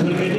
Субтитры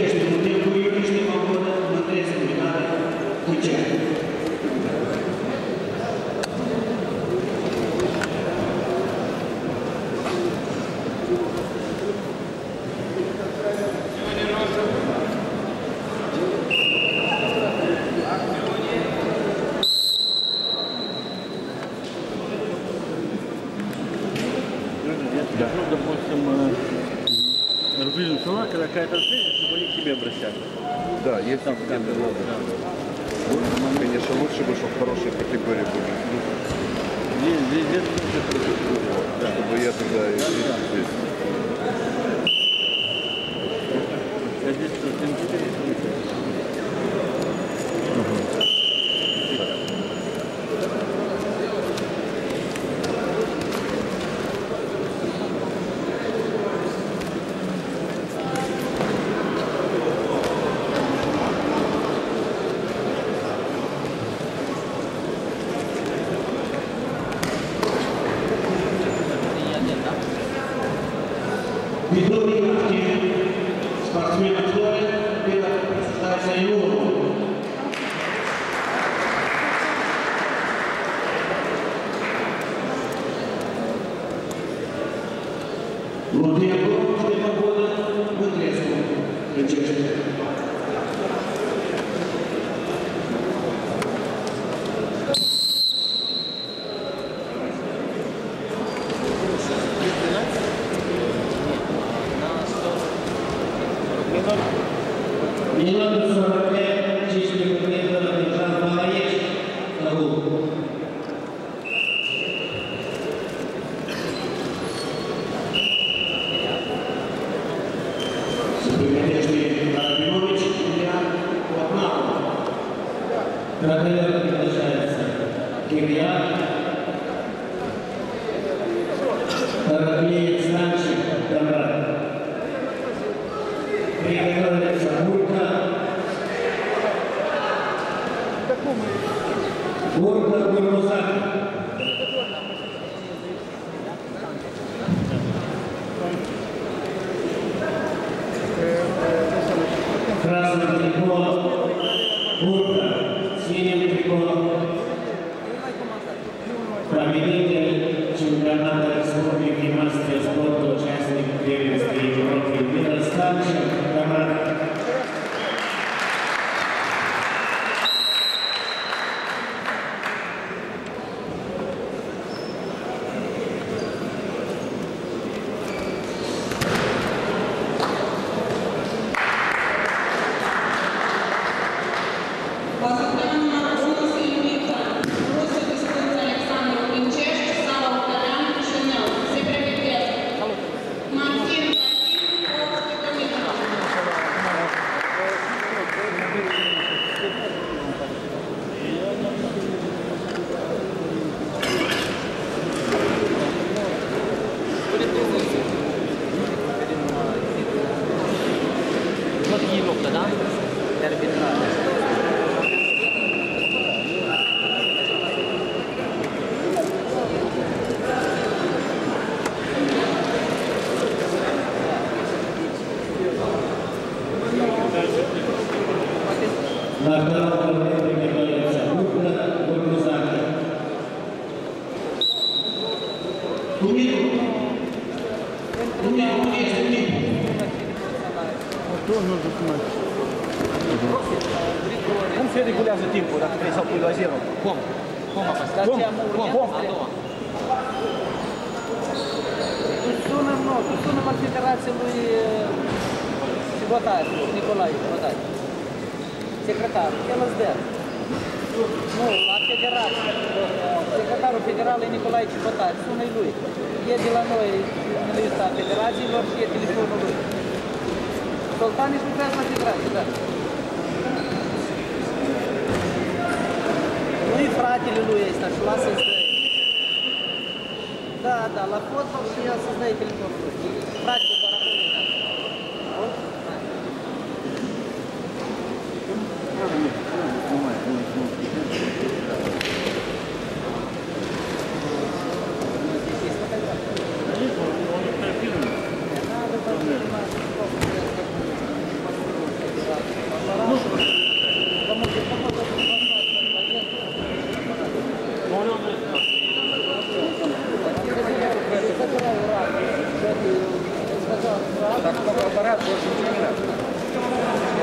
Так что аппарат больше не надо.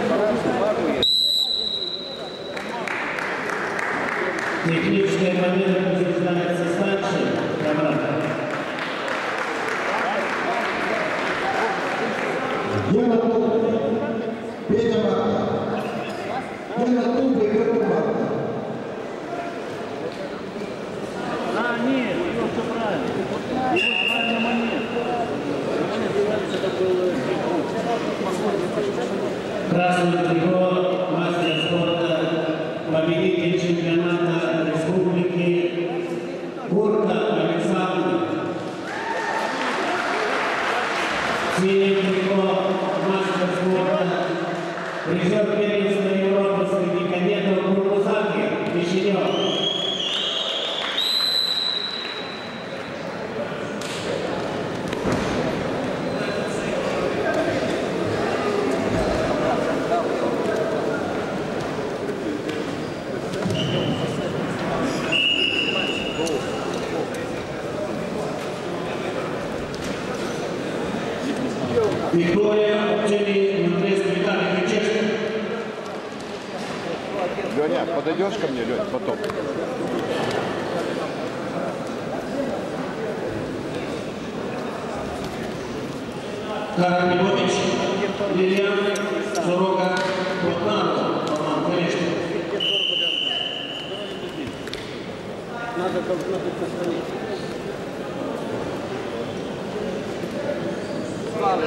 Аппарат бабует. Техническая победа призывается старшим командам. Красный трикот, мастер спорта, победитель чемпионата республики Курта Александр. Синий трикот, мастер спорта, призер первенства Европы среди кадетов Кургузаки Кишинев. Виктория, Терри, Матвейская, Виталий Кричевский. Леня, подойдешь ко мне, Лёнь, потом. Таран Львович, Вильям, Саворога, Крутна, Ванан, конечно. Надо должно быть настроение. Спали.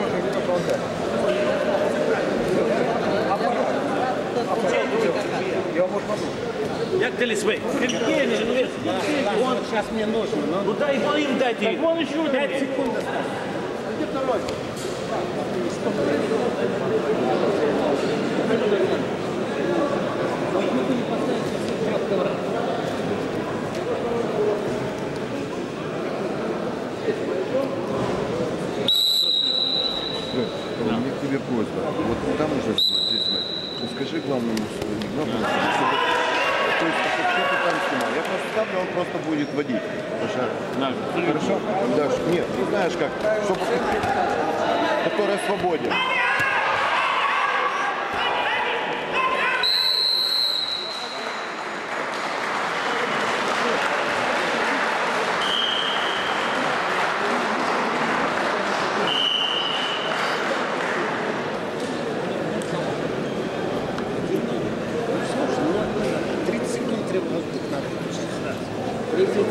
он сейчас мне нужен. Ну дай им дайте. Вон еще 5 секунд. Где второй? Тебе просьба, вот там уже здесь, скажи главному, то есть, чтобы кто-то там снимал. Я просто ставлю, он просто будет водить. Хорошо? Да, нет, ты знаешь как, чтобы который свободен. Сергей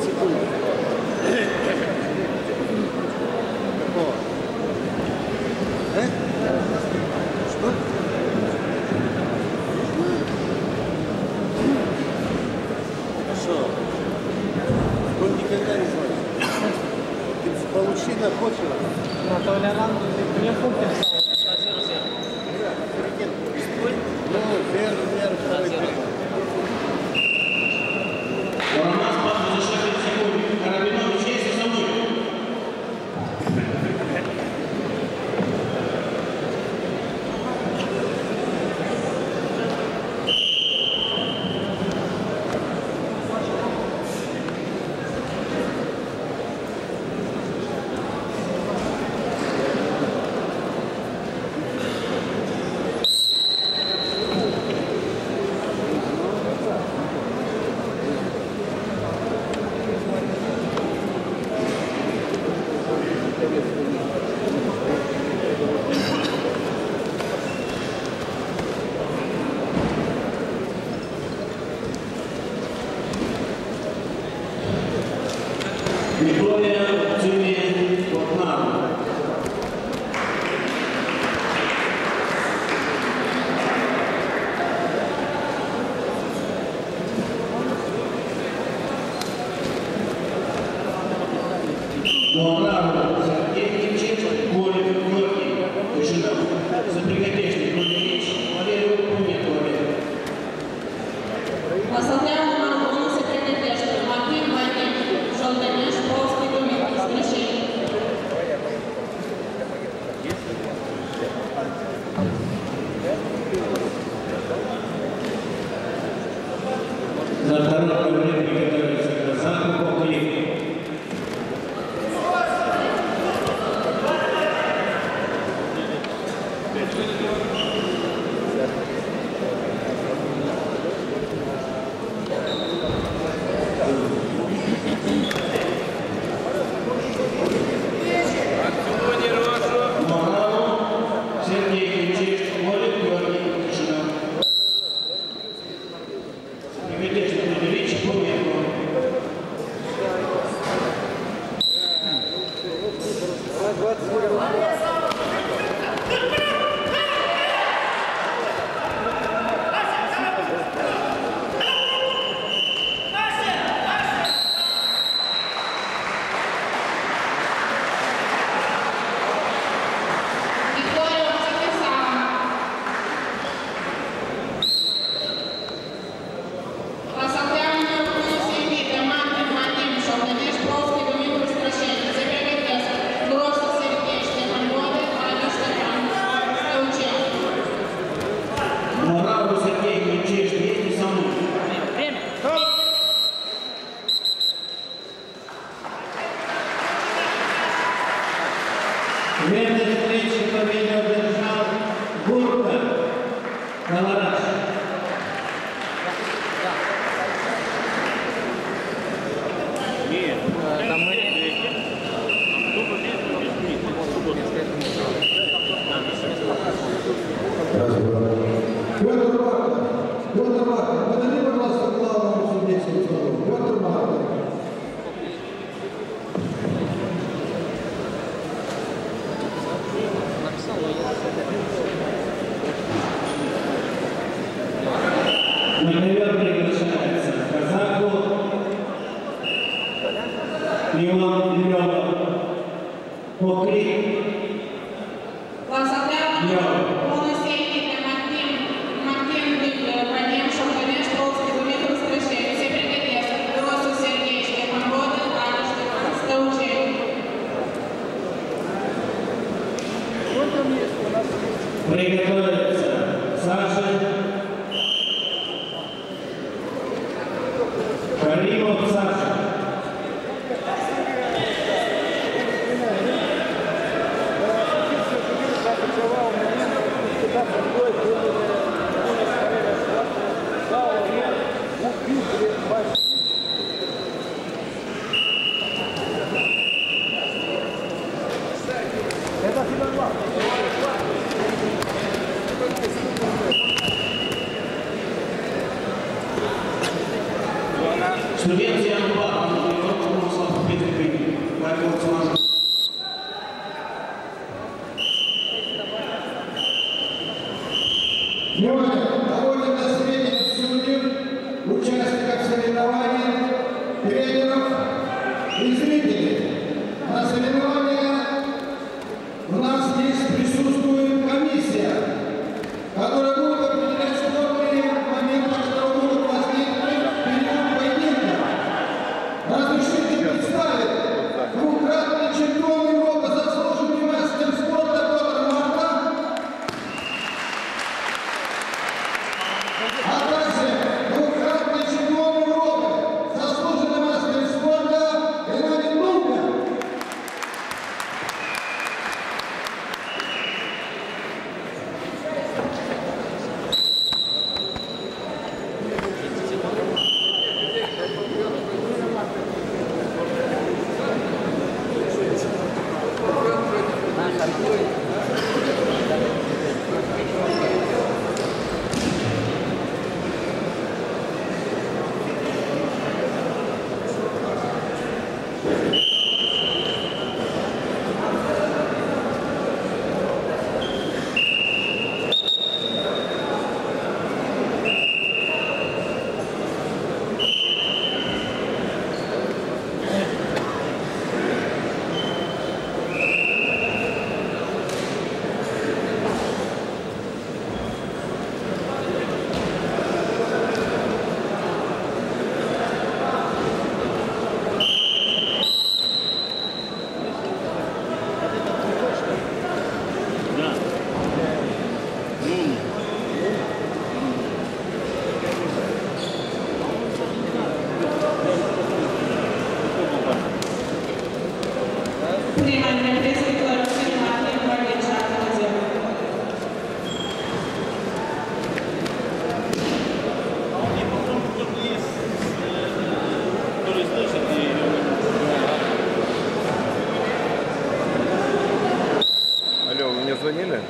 звонили?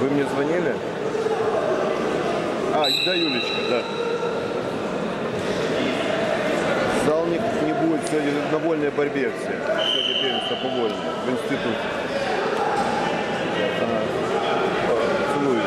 Вы мне звонили? А, да, Юлечка, да. Залник не будет сегодня на вольной борьбе все. Сегодня первенство по вольной в институте. Целую.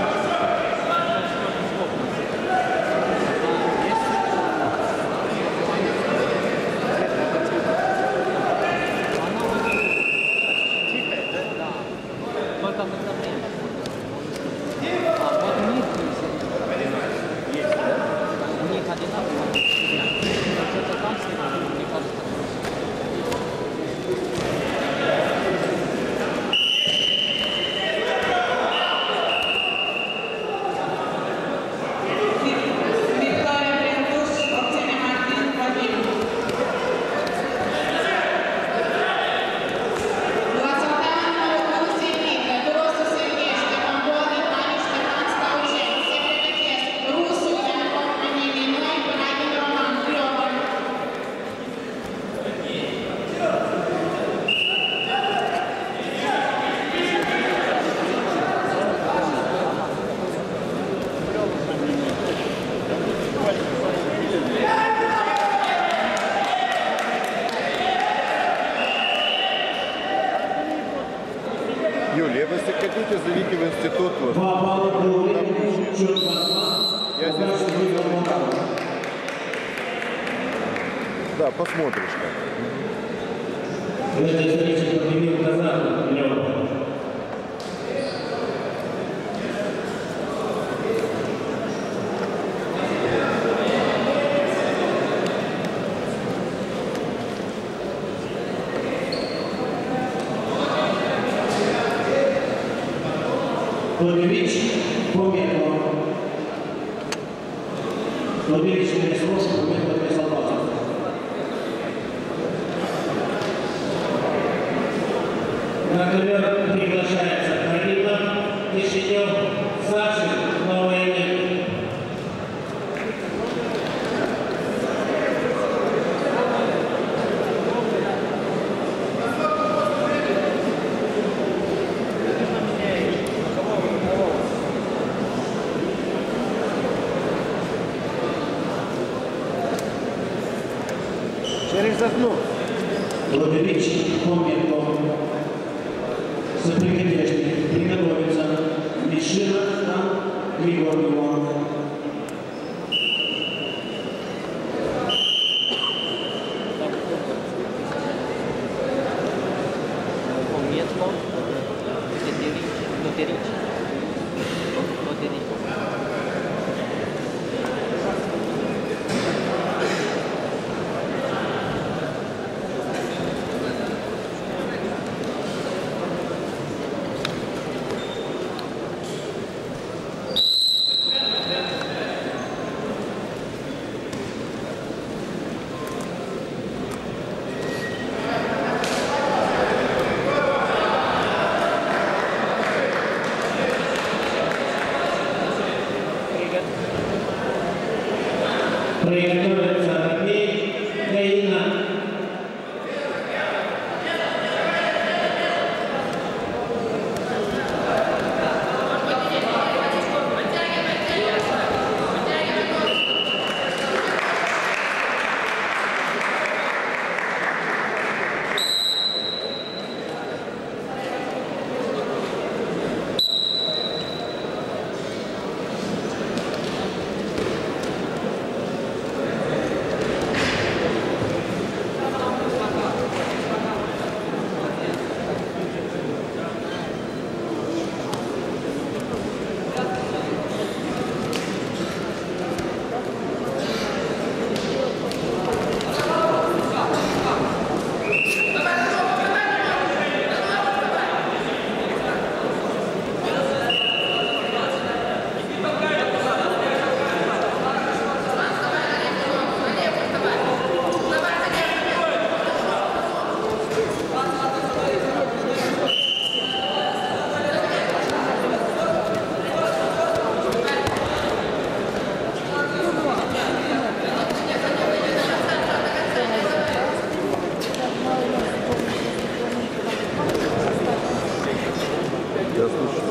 Я слушаю.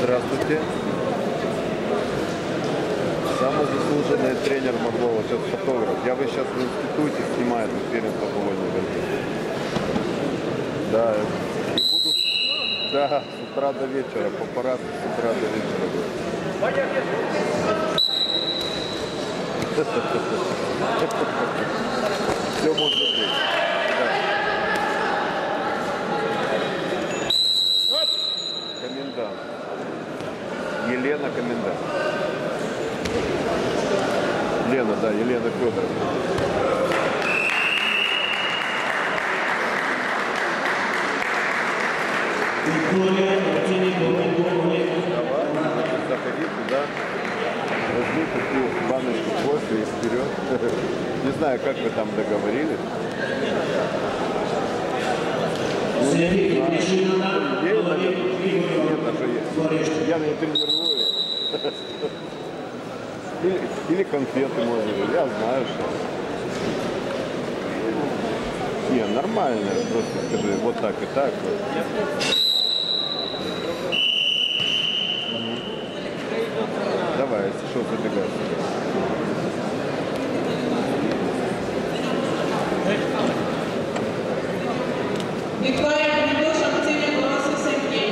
Здравствуйте. Самый заслуженный тренер Мордова, сейчас фотограф. Я бы сейчас в институте снимаю перед поклонником. Да. Буду... Да, с утра до вечера. Папарацци с утра до вечера. Все может быть. Елена комендант. Лена, да, Елена Федоровна. Заходи туда, возьми такую баночку кофе и вперед. Не знаю, как вы там договорились. Я не тренирую. Или конфеты можно, я знаю, что. Не, нормально, просто скажи, вот так и так. Давай, если что, забегай. Виктория, не тоже активный голос у Сергея.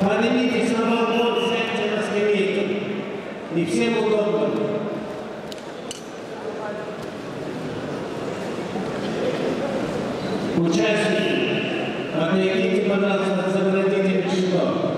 Поднимите самого центра скамейки. Не всем удобно. Участники, отойдите, пожалуйста, сократите пешком.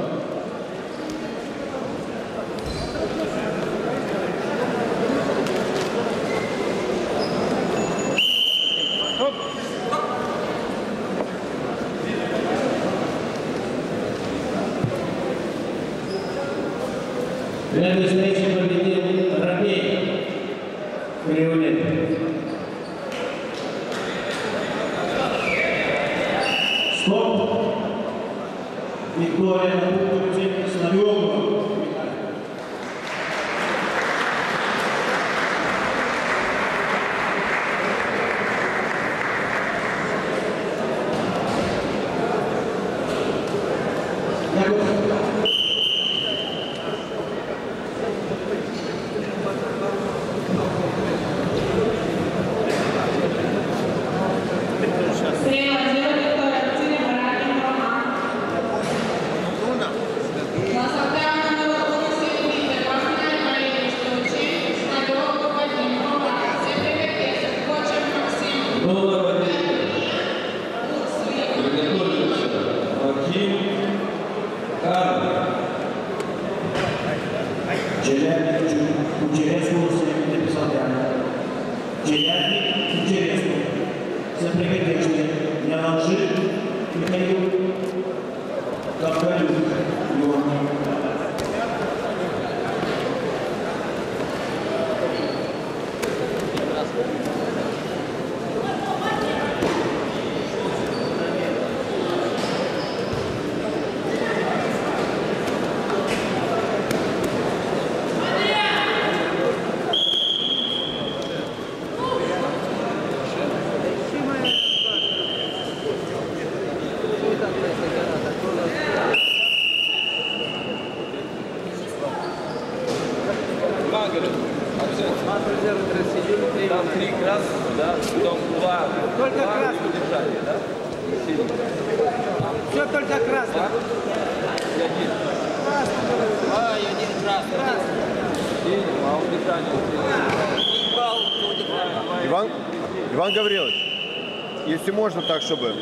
Можно так, чтобы...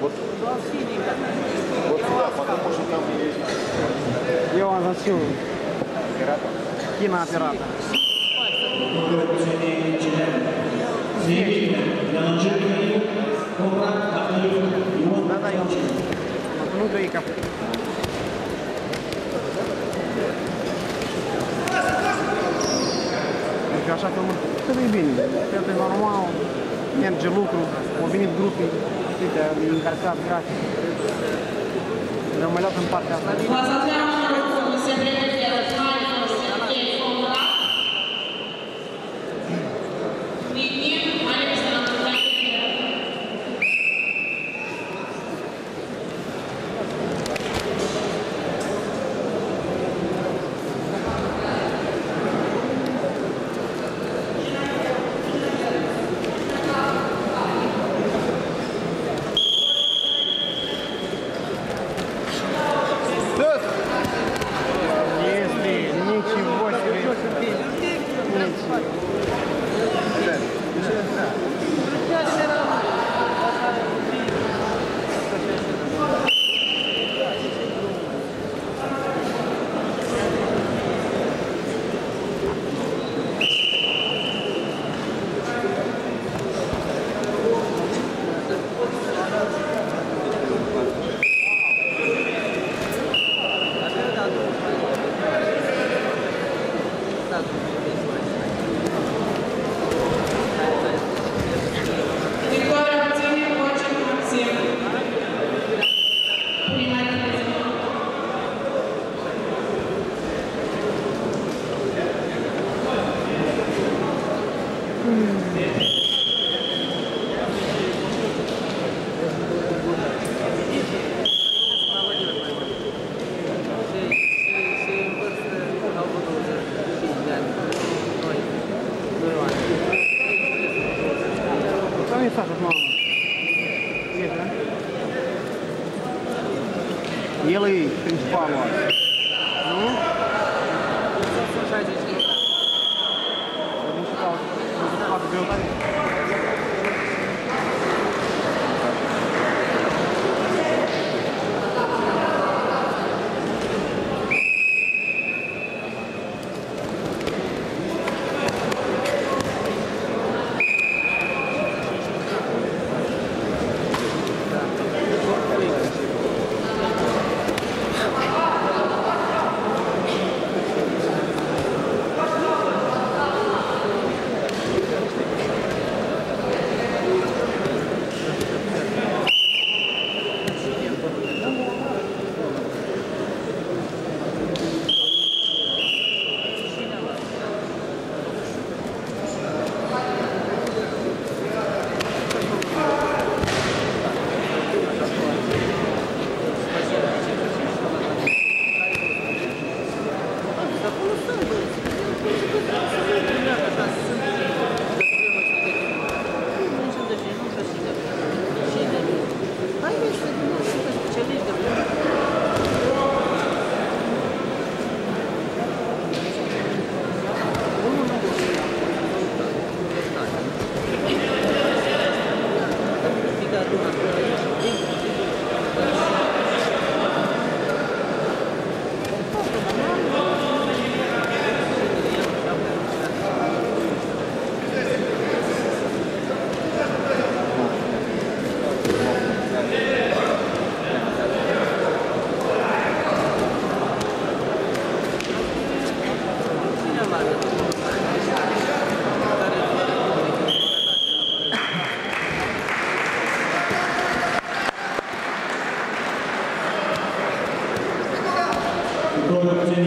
Вот, вот сюда, потому что там есть... Иван Васильевич. Оператор. Кинооператор. Ну, да и капли. Așa că cât e bine, totul e normal, merge lucru, au venit grupe din care s-a grafic. Rămâleat în partea asta. Продолжение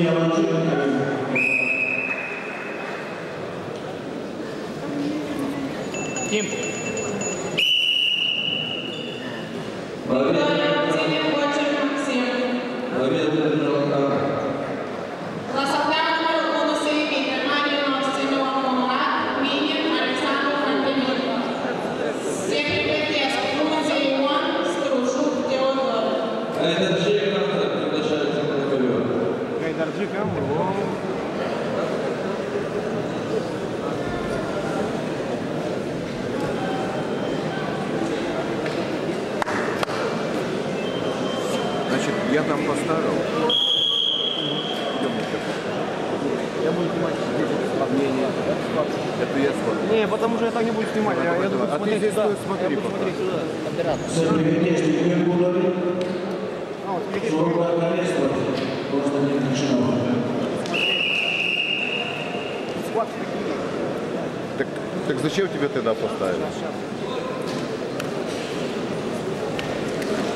следует... Значит, я там поставил. Я буду снимать мнение. Это я смотрю. Не, потому что я так не буду снимать. Я буду смотреть сюда. Я буду смотреть сюда. Так зачем тебе тогда поставили?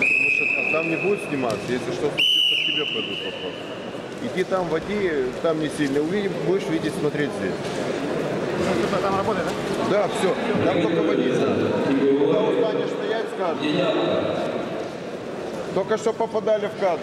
Потому что там не будет сниматься, если что случится, к тебе пойдут вопросы. Иди там, води, там не сильно увидим, будешь видеть, смотреть здесь. Там работает, да? Да, все, там только водить. Когда устанешь стоять, скажешь. Только что попадали в кадр.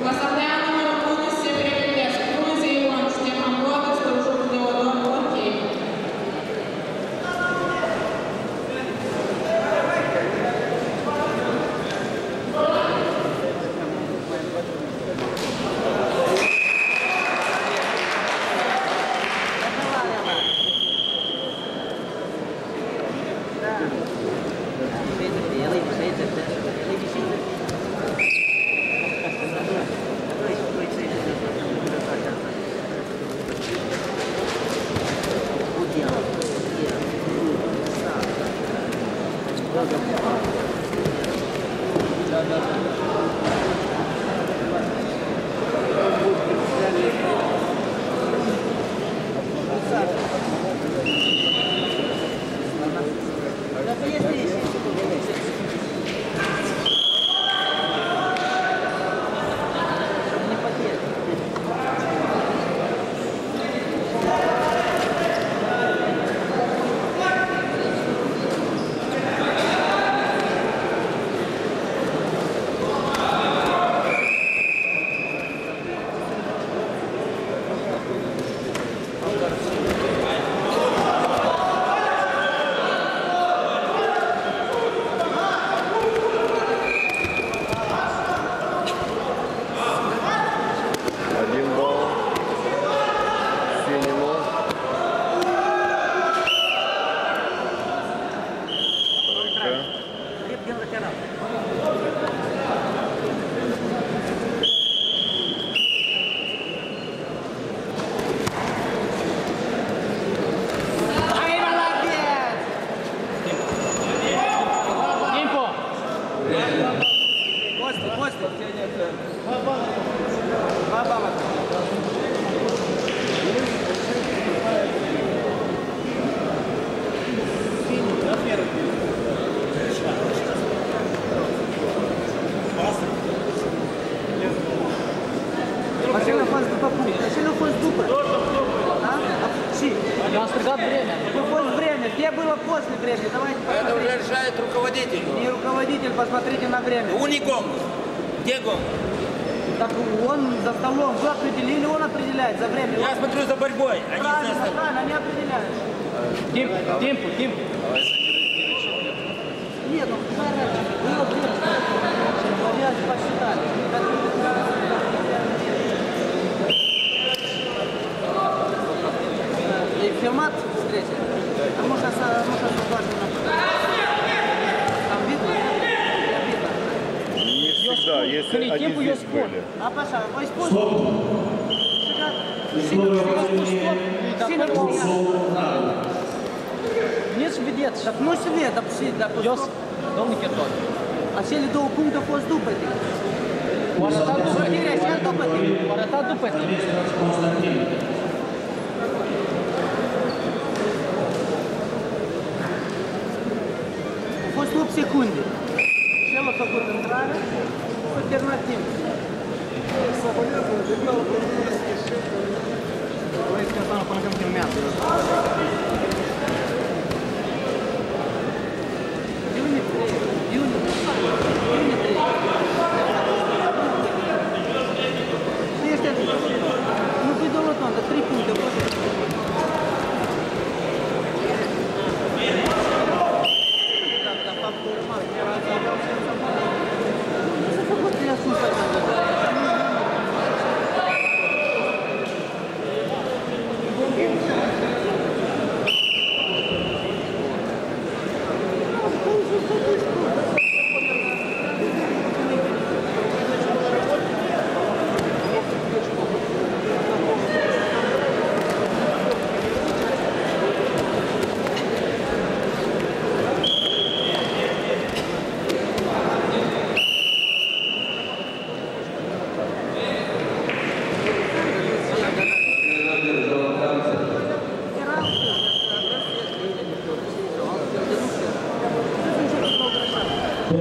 Nice,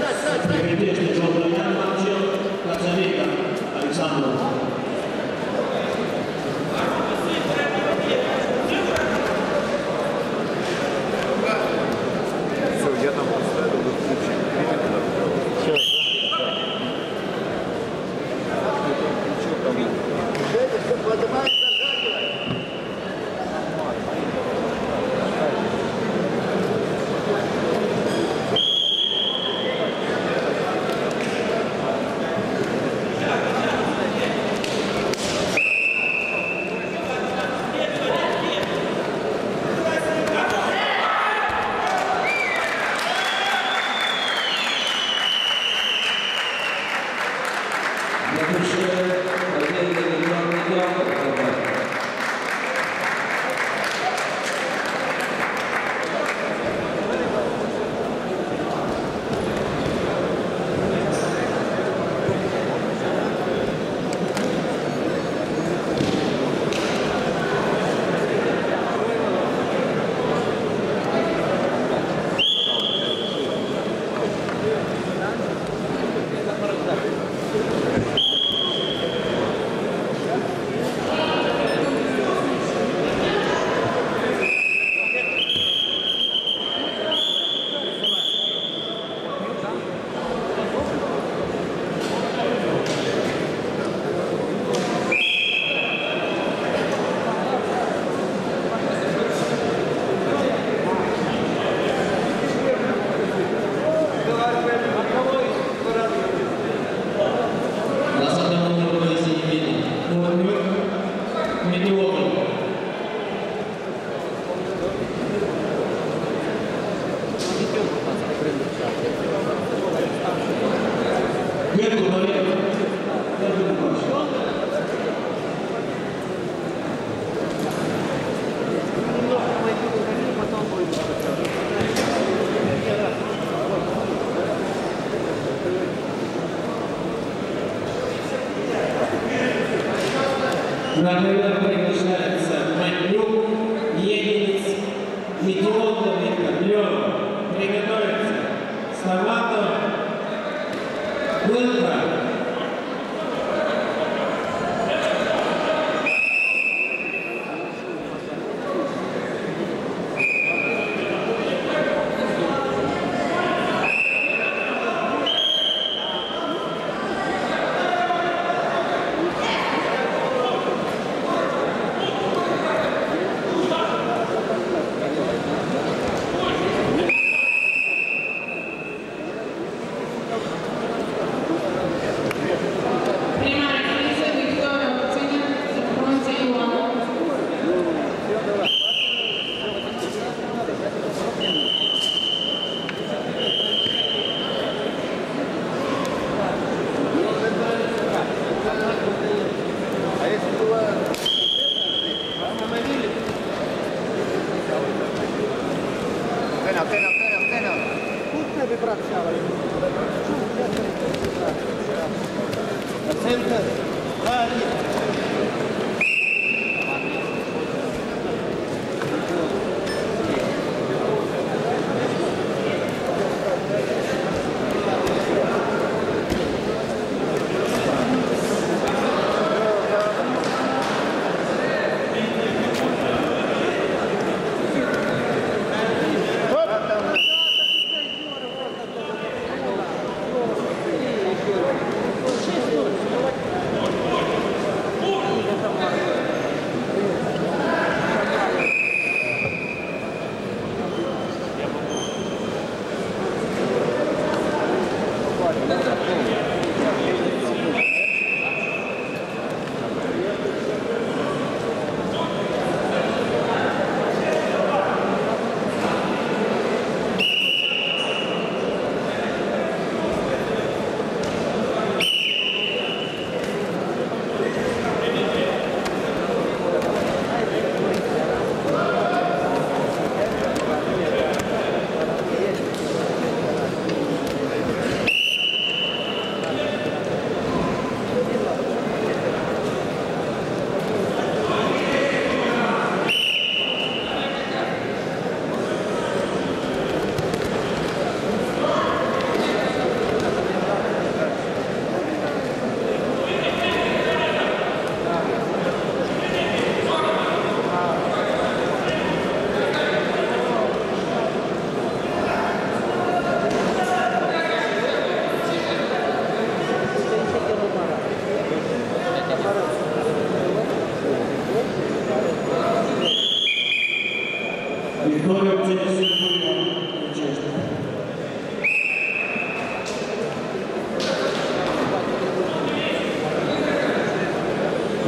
nice.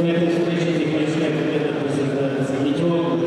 После этой встречи техническая победа присуждается мячом.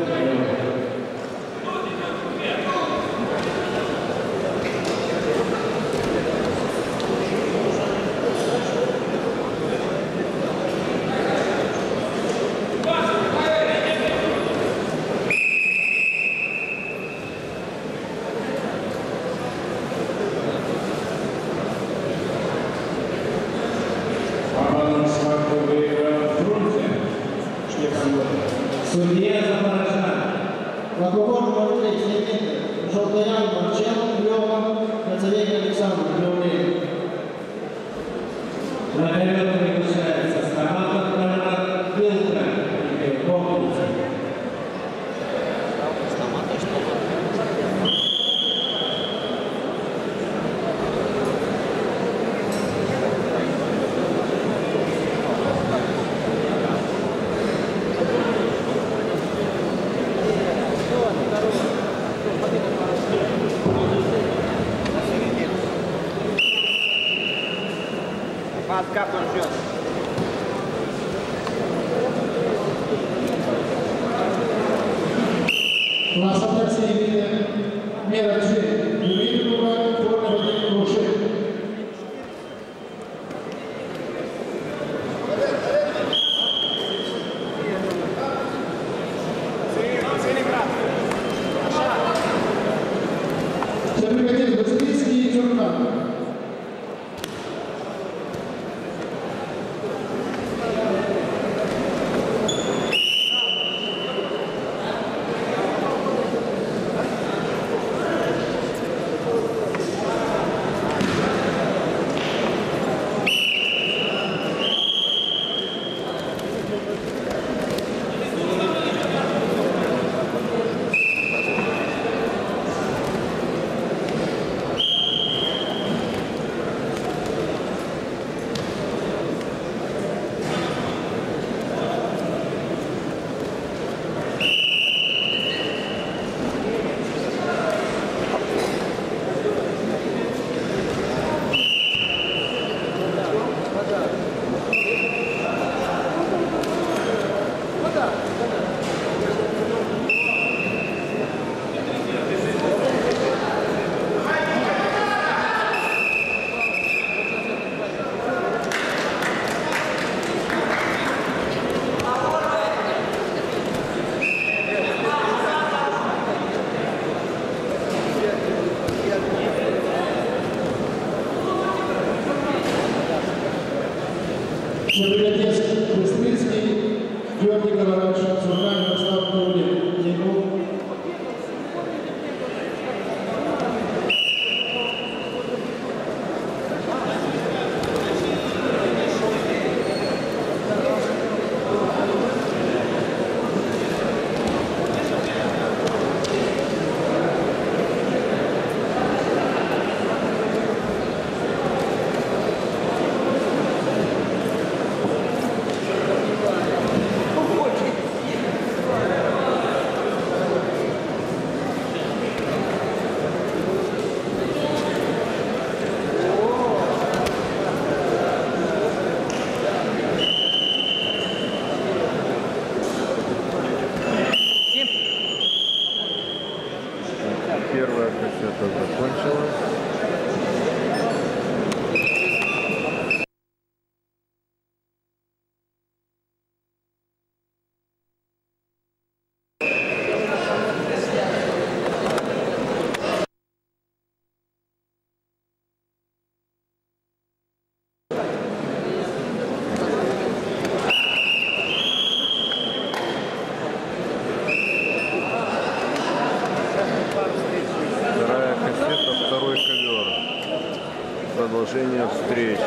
Продолжение встречи.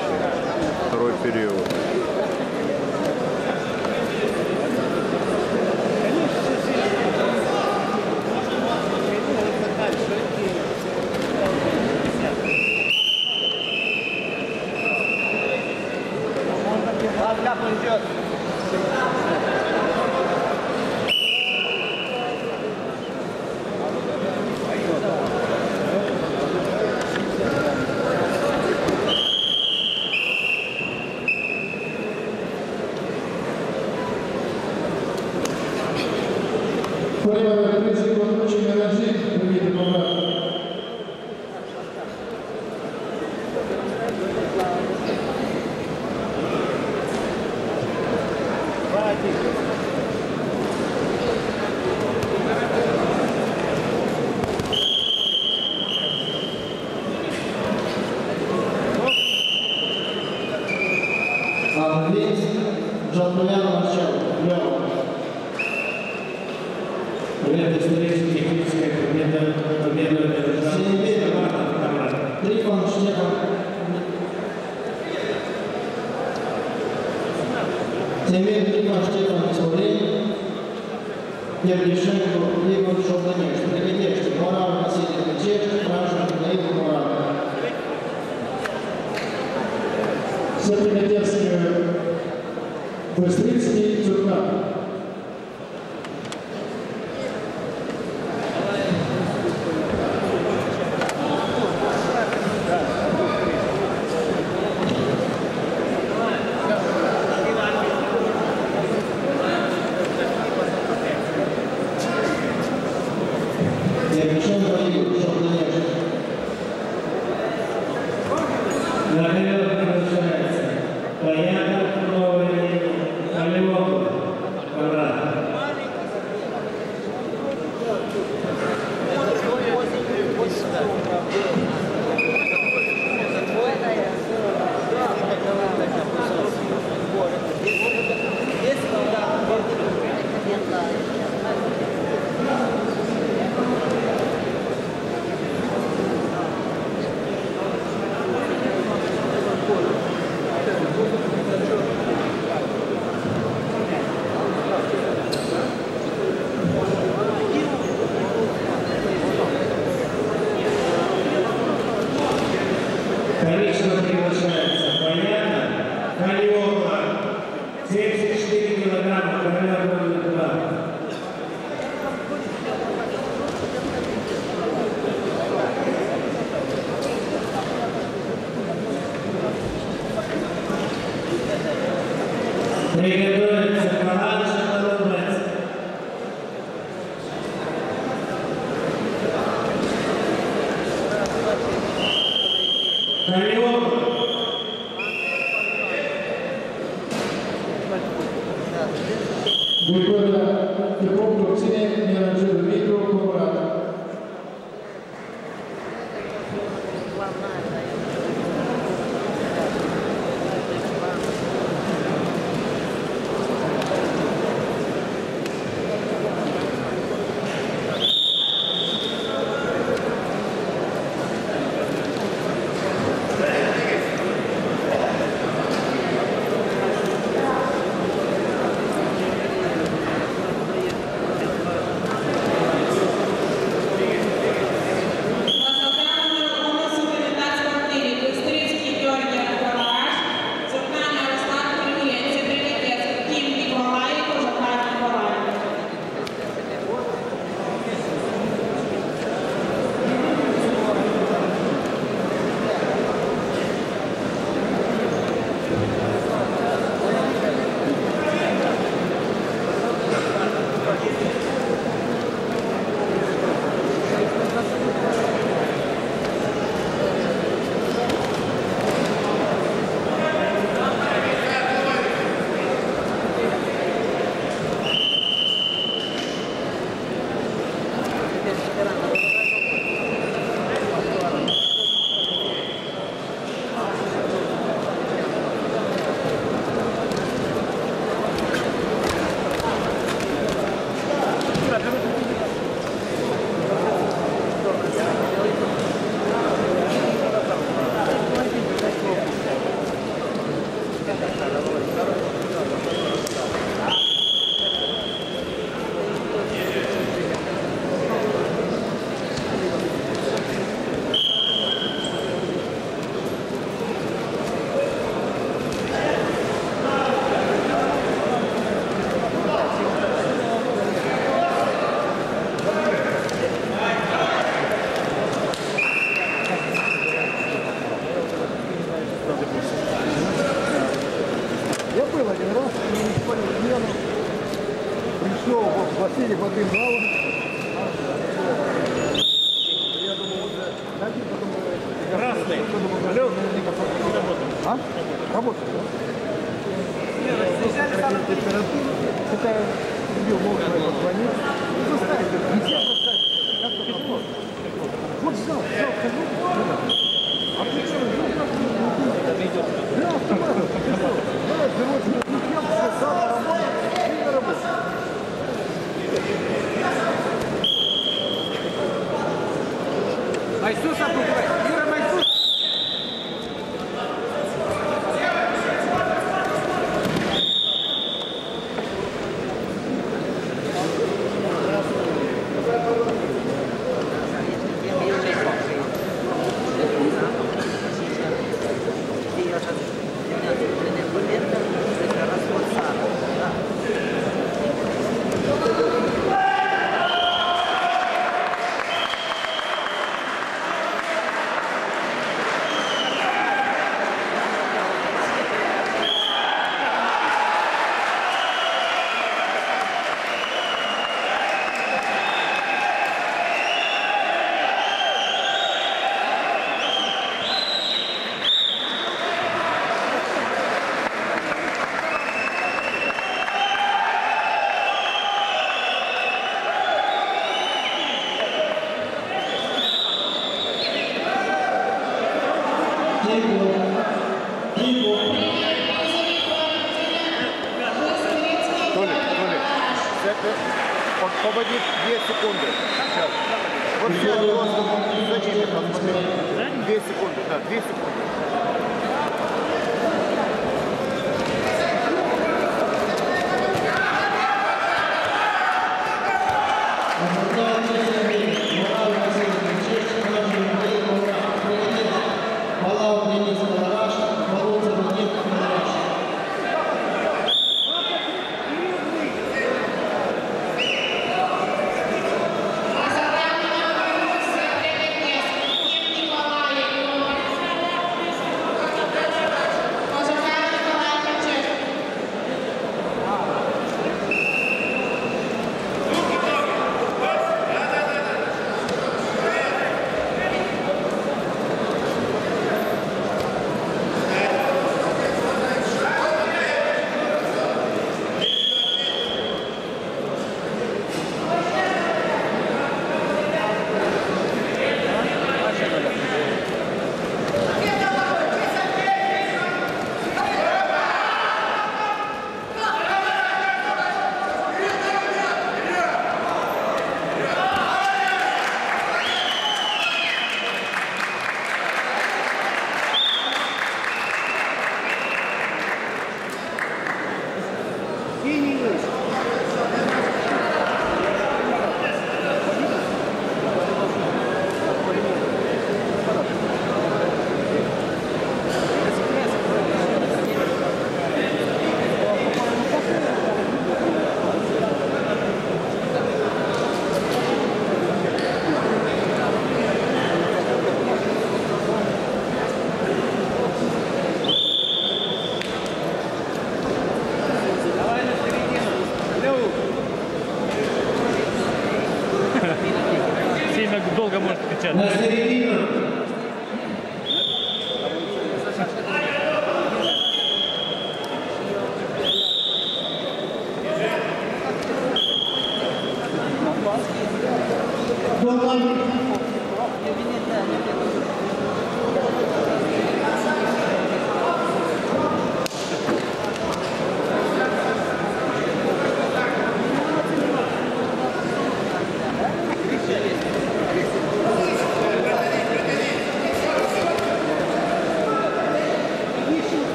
Второй период. Работает, да? этой температуры, считаю, тебе можно позвонить. Ну, заставить это, нельзя поставить, как только можно. Вот взял, а причем, да, автоматом, пришел. Давай, берешь, я все сам работаю, и на работу. Майсуса, покупай.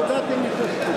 Куда ты не хочешь?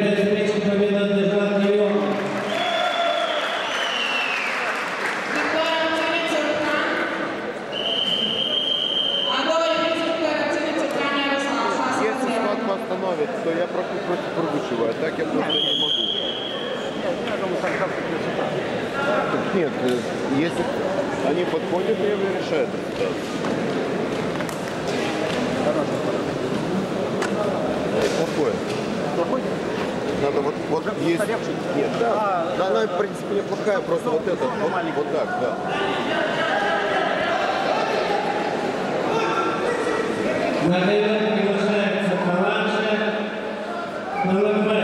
время встречи победа одержала ее. Если склад восстановит, то я против Пругучева, а так я просто не могу. Так нет, если они подходят, я бы решаю. Плохое. Плохой? Надо вот, вот есть. Нет, да. Да, она, в принципе, неплохая, просто вот это. Вот так, да. На это приглашается Каланша Лаврец.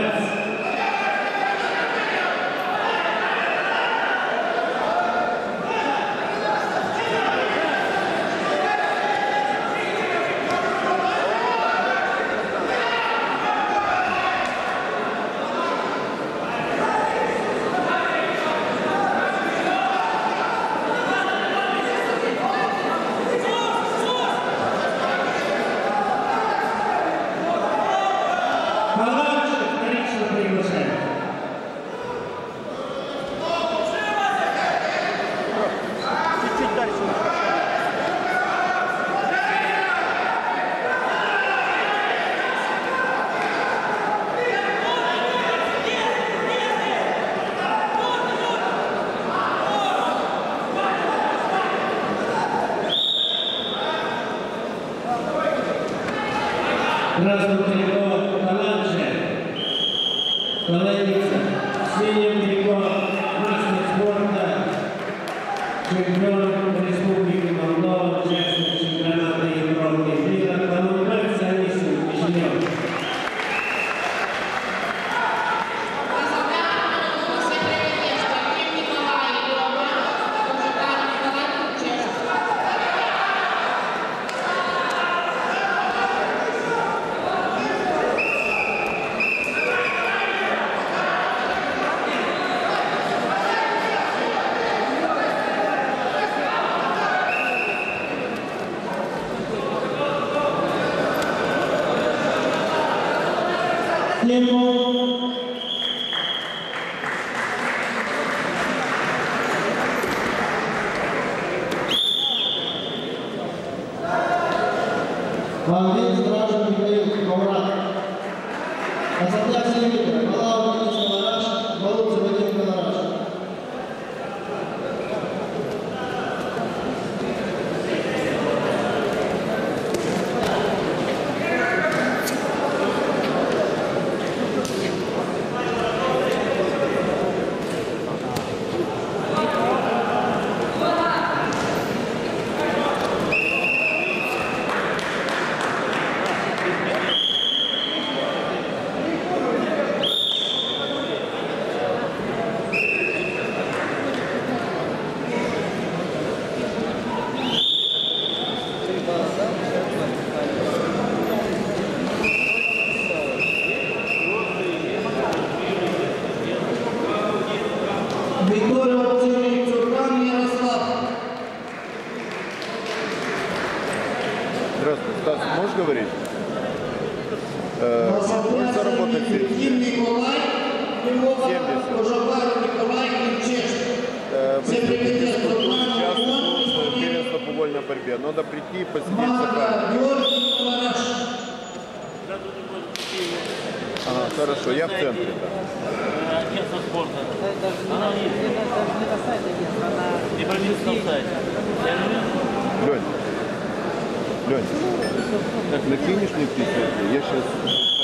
Субтитры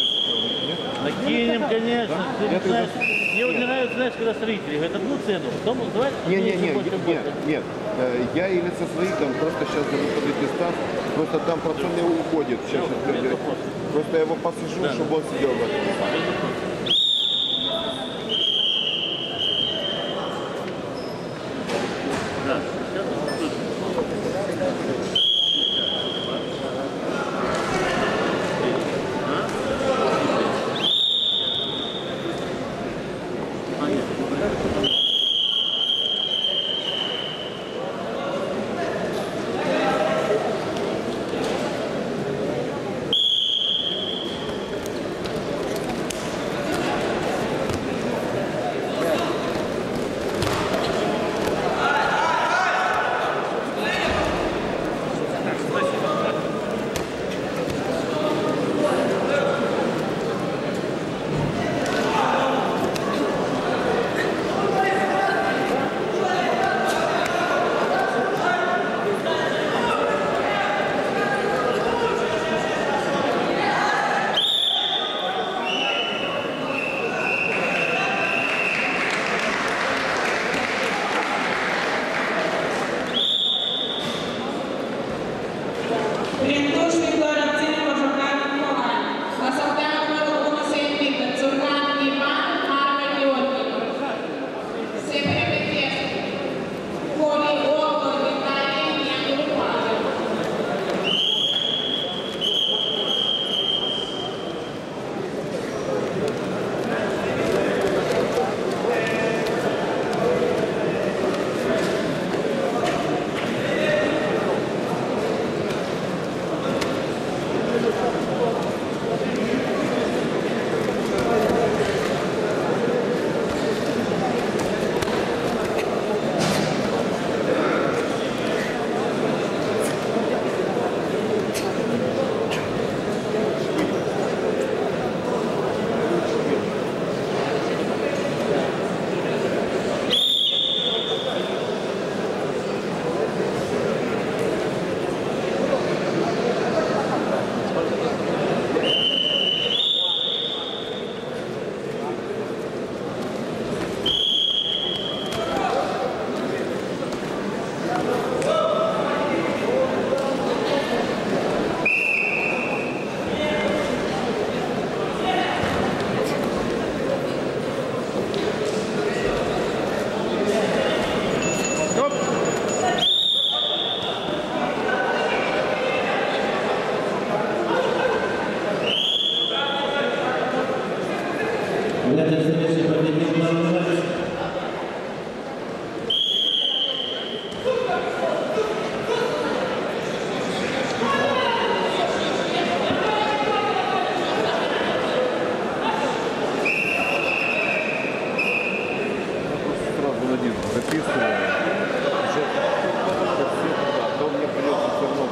то мне придется все равно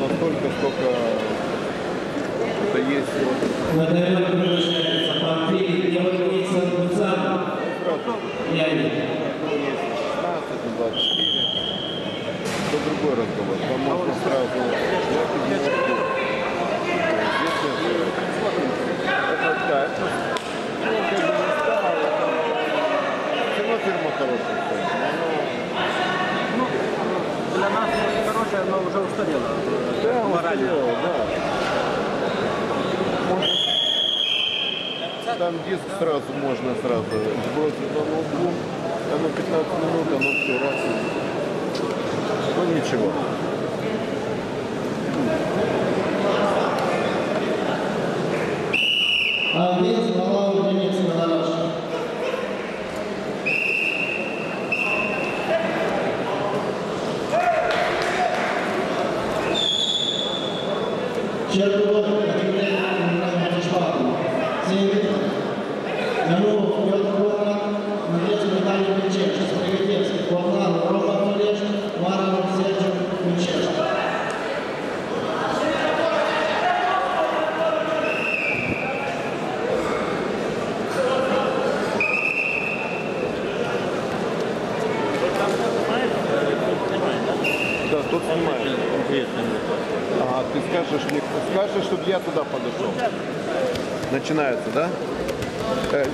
настолько, сколько это есть. Благодарю, превращается Матвей, не выгодится в центр. Я вижу. Ну, есть 16, 24. Это другой разговор. Там можно сразу... Для нас хорошая, но уже устарела. Да, устарела, да. Там диск сразу можно сбросить на углу. Оно 15 минут, оно все раз. Ну ничего. Начинается, да? Это...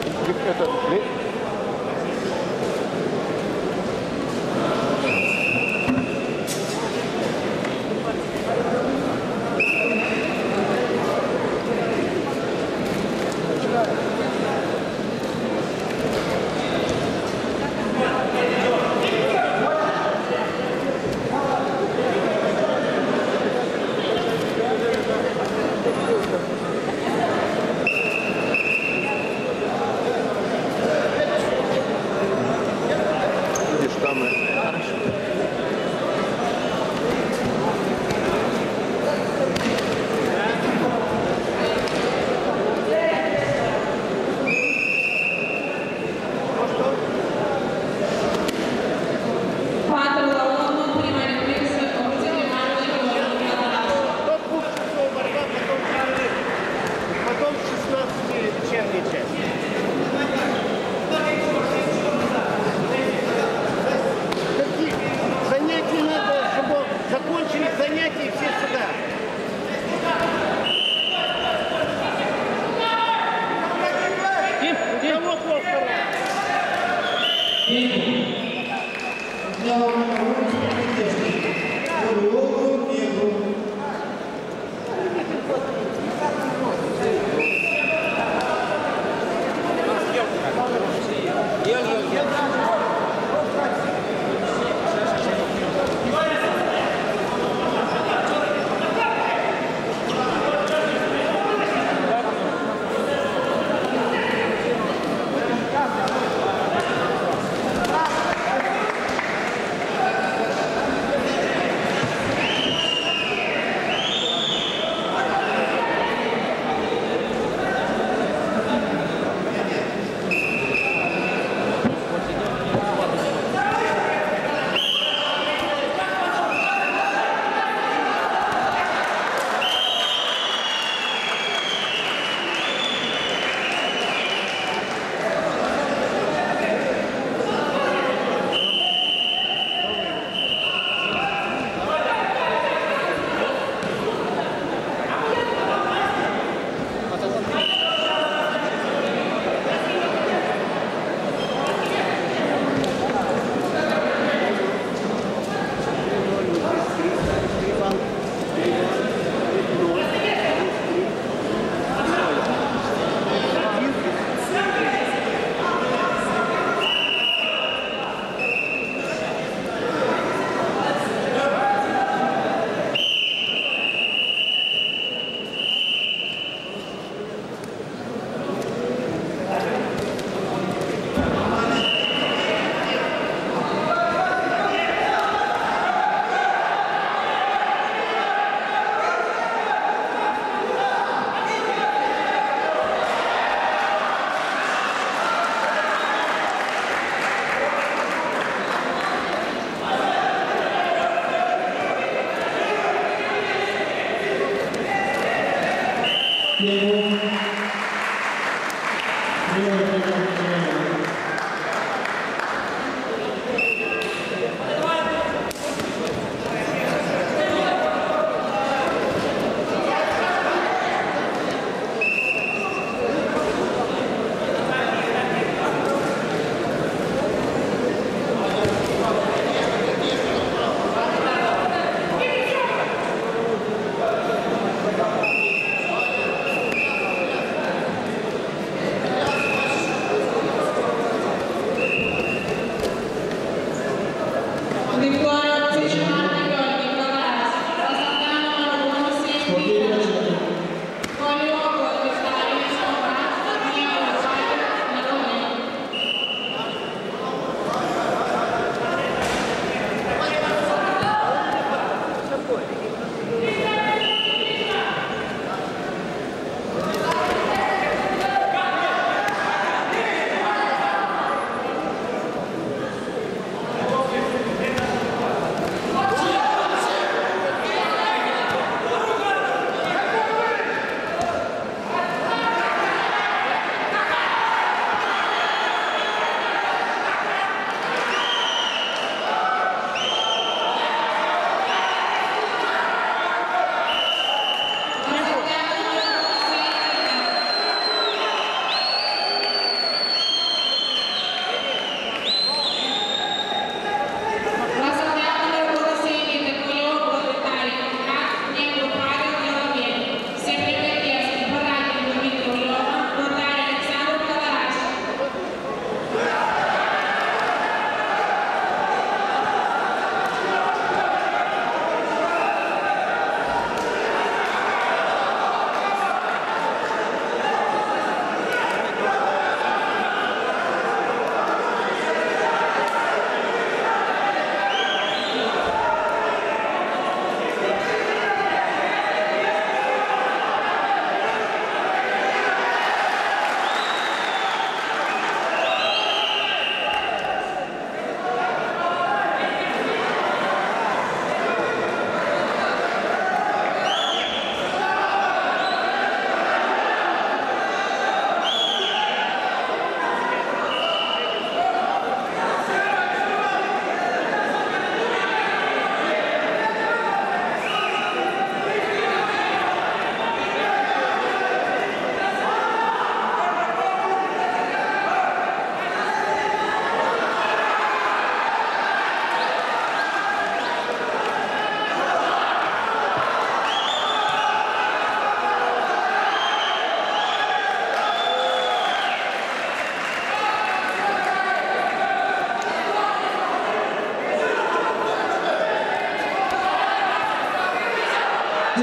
Антипу. Кто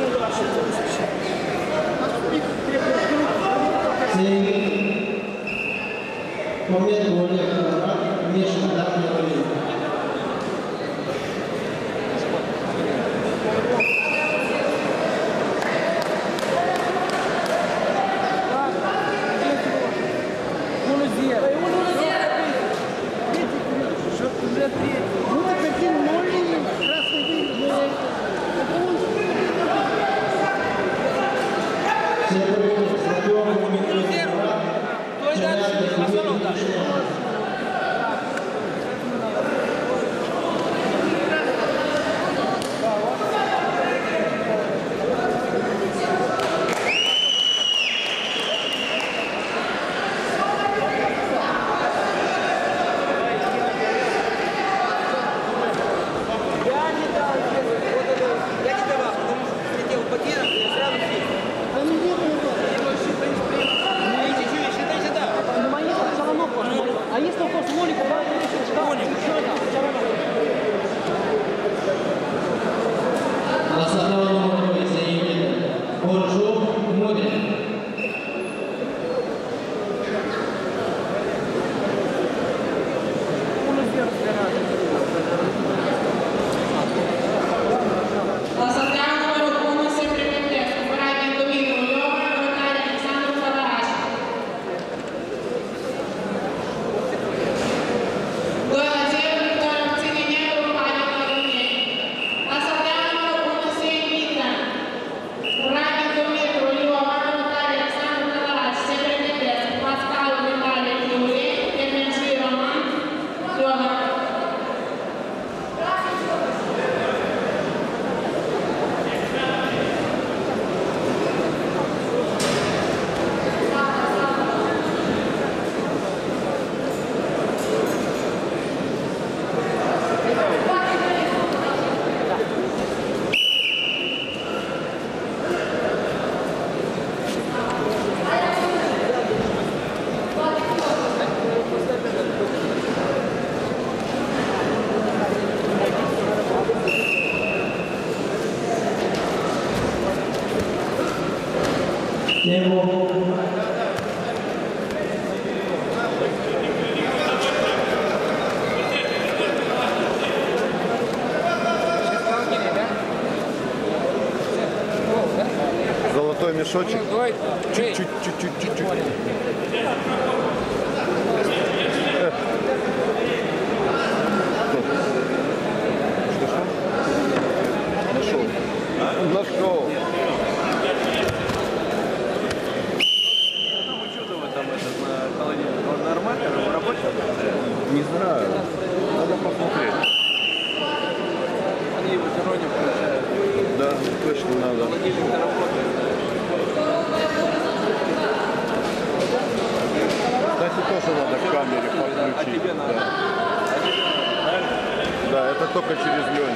и дальше? Пацанов дальше. Серегу. Золотой мешочек. Чуть-чуть. Нашел. Ну, что-то вы там на колонии нормально, в рабочем? Не знаю. Надо посмотреть. Они его сегодня включают. Да, точно надо. Холодильник-то работает. Кстати, тоже надо в камере подключить. Да, это только через Леню.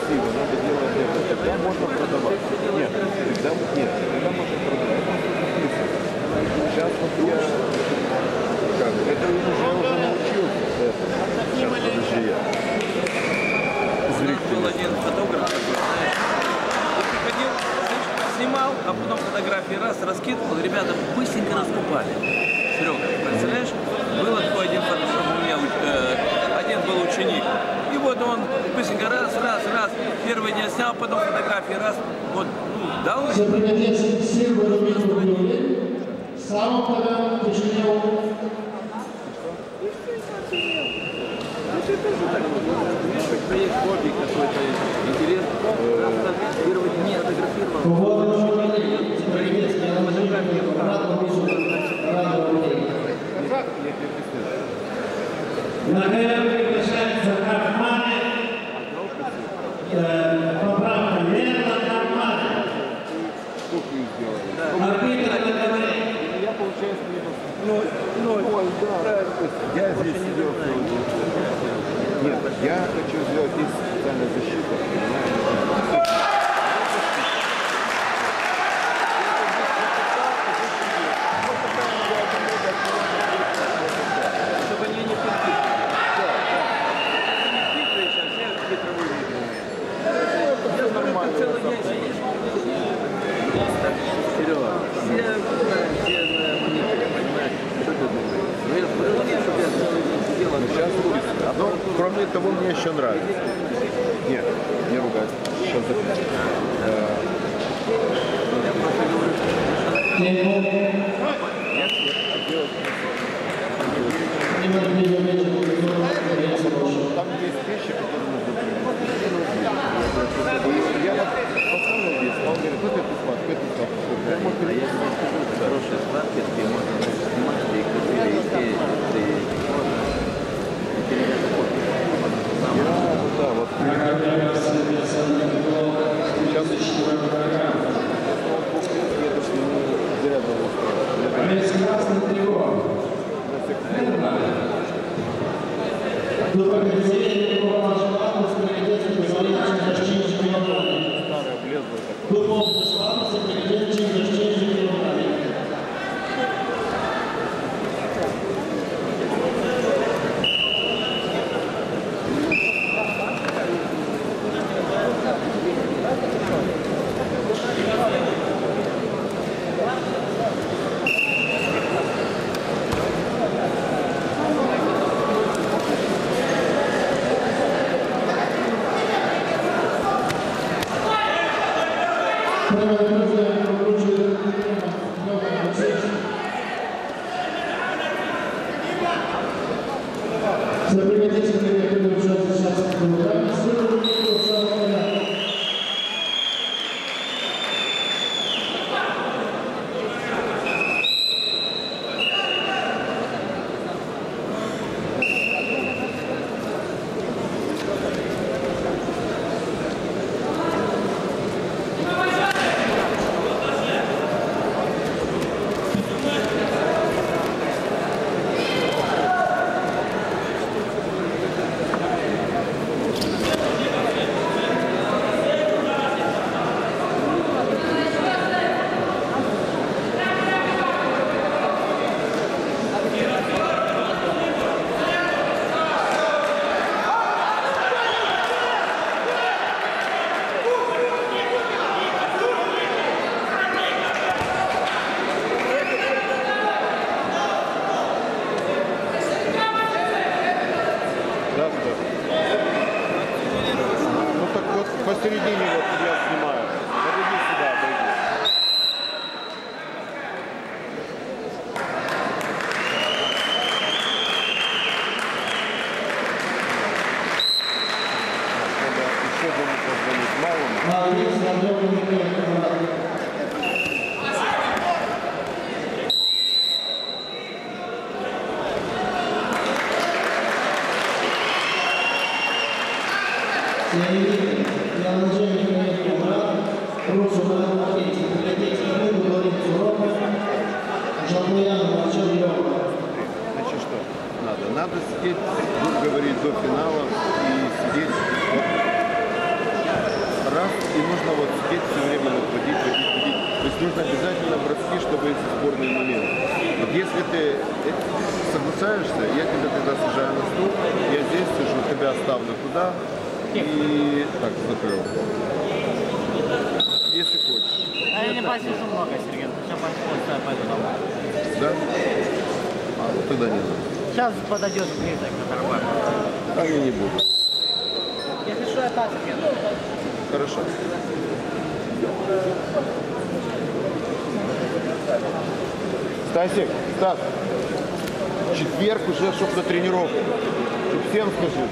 Спасибо, надо делать это. всегда можно продавать. Нет, всегда нет, всегда можно продавать. Сейчас вот я как, это уже научился. Это. Сейчас подожди я. Зритель. У нас был один фотограф, знаешь. Он приходил, снимал, а потом фотографии раз раскидывал, ребята быстренько раскупали. Серега, представляешь, был такой один фотограф, у меня один был ученик. И вот он быстренько раз, первый день снял, потом фотографии раз, вот, ну, дал. Сам тогда починил. Я здесь сидел. Нет, я хочу сделать здесь специальную защиту. Чтобы они не хитрые. Нормально. Целый день сидишь. Серега, но, кроме того, мне еще нравится. Нет, не ругайся. Сейчас запишем. Я просто говорю, что... Нет, там есть вещи, которые нужно принимать. Я поставил здесь, он говорит, вот эту складку, эту складку. А я тебе скажу, хорошие складки, где можно снимать, где их купили, да, вот. Сейчас и нужно вот сидеть все время, ходить. То есть нужно обязательно броски, чтобы эти спорные моменты. Вот если ты соглашаешься, я тебя тогда сажаю на стул, я здесь сижу, тебя ставлю туда и так закрыл. Если хочешь. А я не посижу много, Сергей, сейчас пойду домой. Да? А, ну тогда не знаю. Сейчас подойдет мне так на торговать. А я не буду. Если что, я так еду. Хорошо. Стасик, Стас, в четверг уже, чтобы на тренировку. Чтоб всем скажу.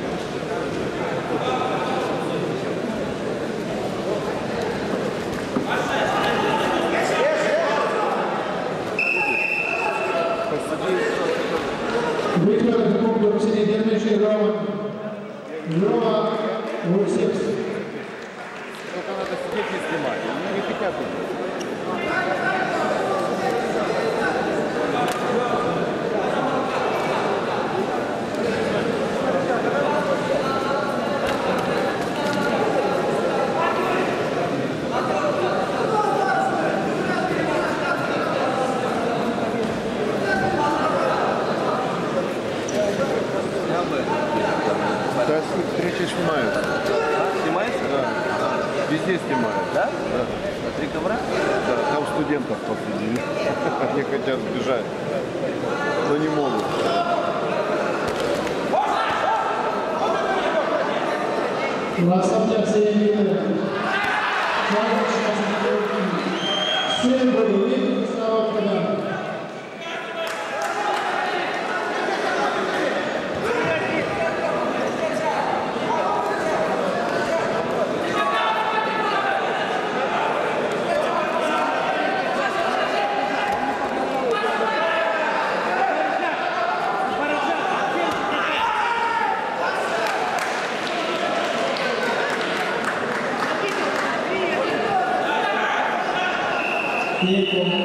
Выиграет конкурс «Среднейший раунд» Рома Мурсевский. Только надо сидеть и снимать, они не хотят снимают. Снимается? Да. Везде снимают. Да? Да. На три ковра? Да, там студентов посадили. Они хотят сбежать. Но не могут. Субтитры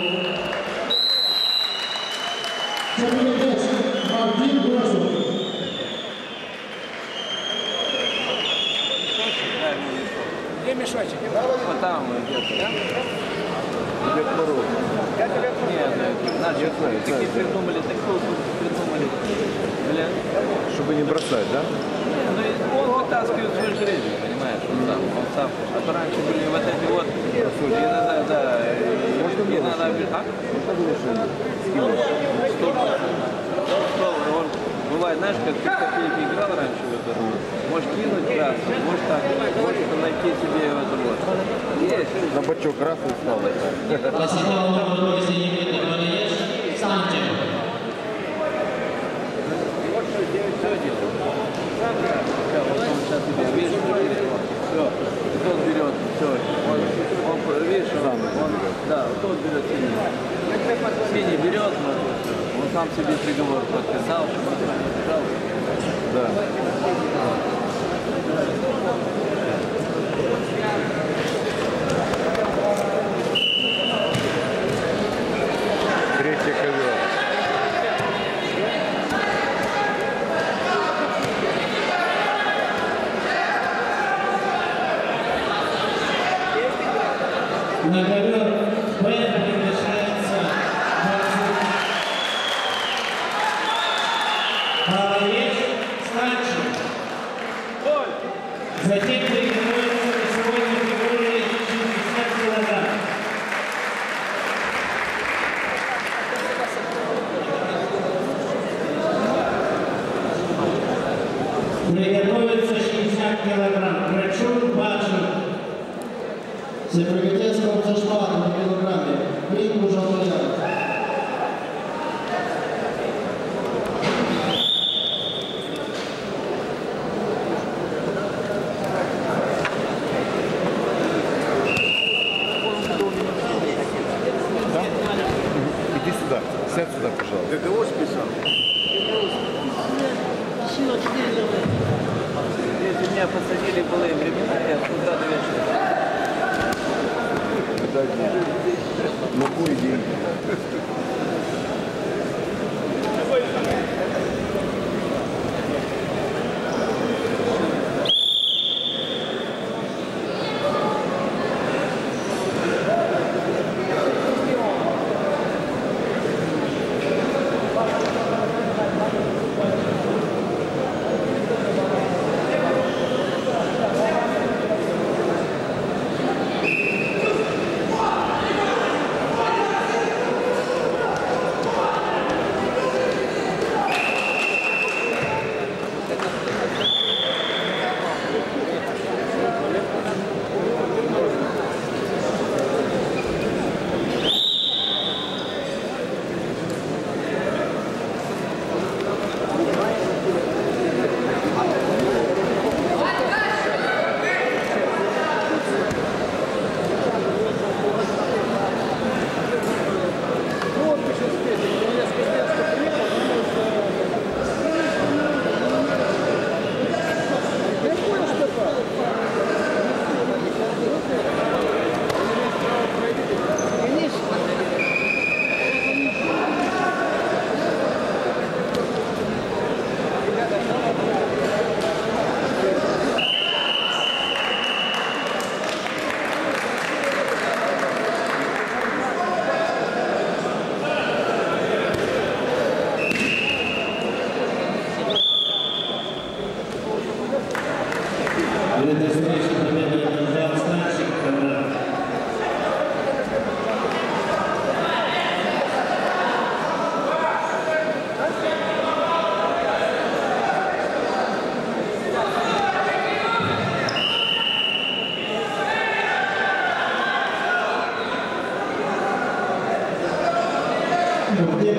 Готовится.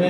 Не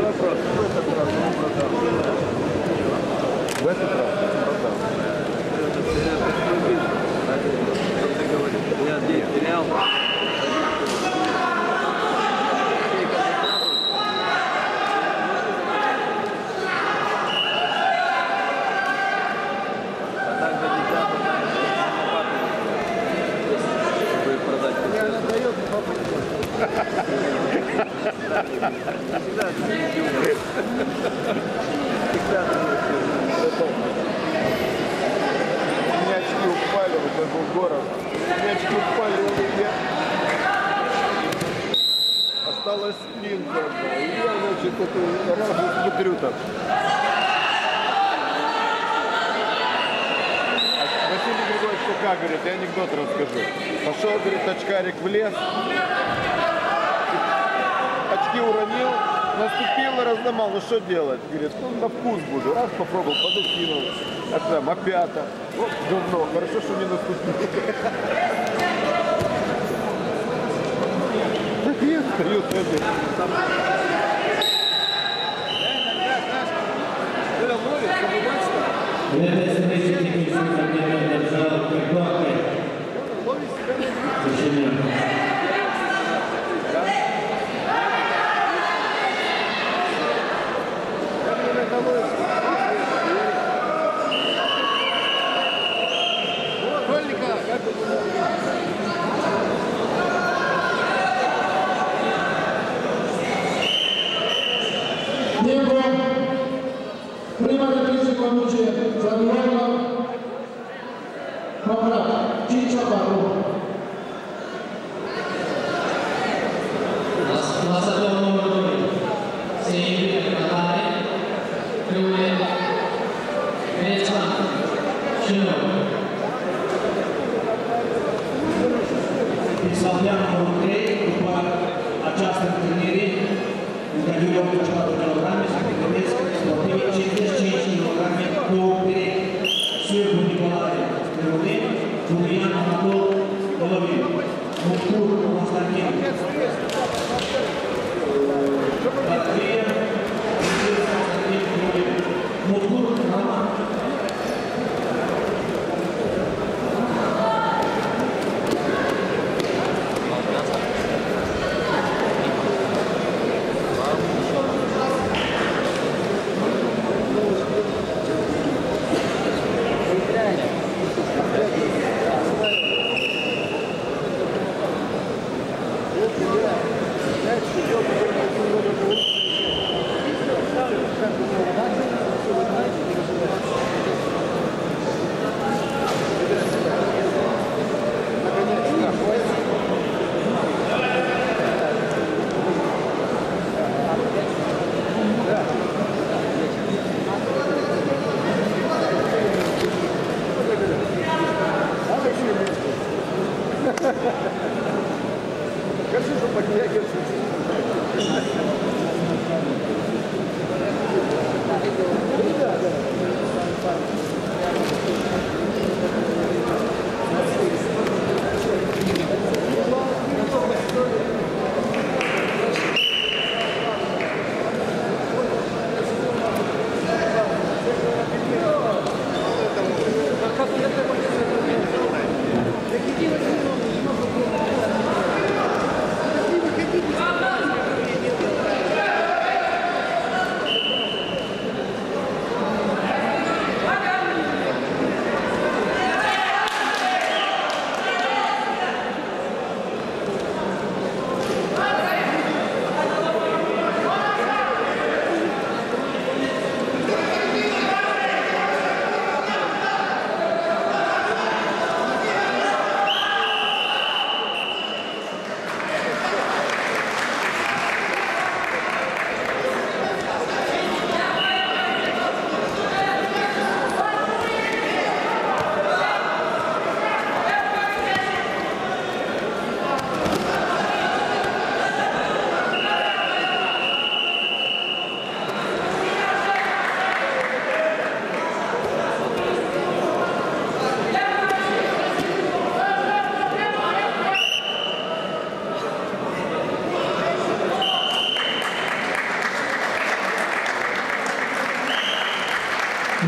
вопрос. В этот раз я здесь терял. В лес, очки уронил, наступил и разломал, ну что делать? Говорит, ну на вкус буду, раз попробовал, подукинул, а там опята, вот говно, хорошо, что не наступил. Такие встают эти.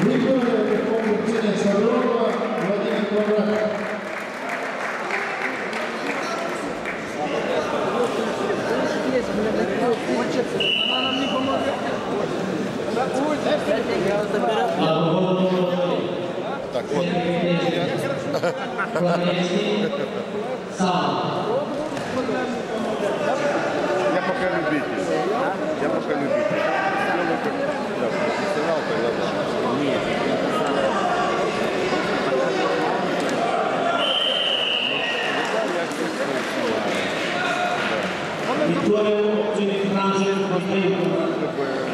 Виктория, конкурсия Саворога, Владимир Квадрат. Так вот. Я пока любитель. Я пока любитель. Профессионал, тогда даже нет.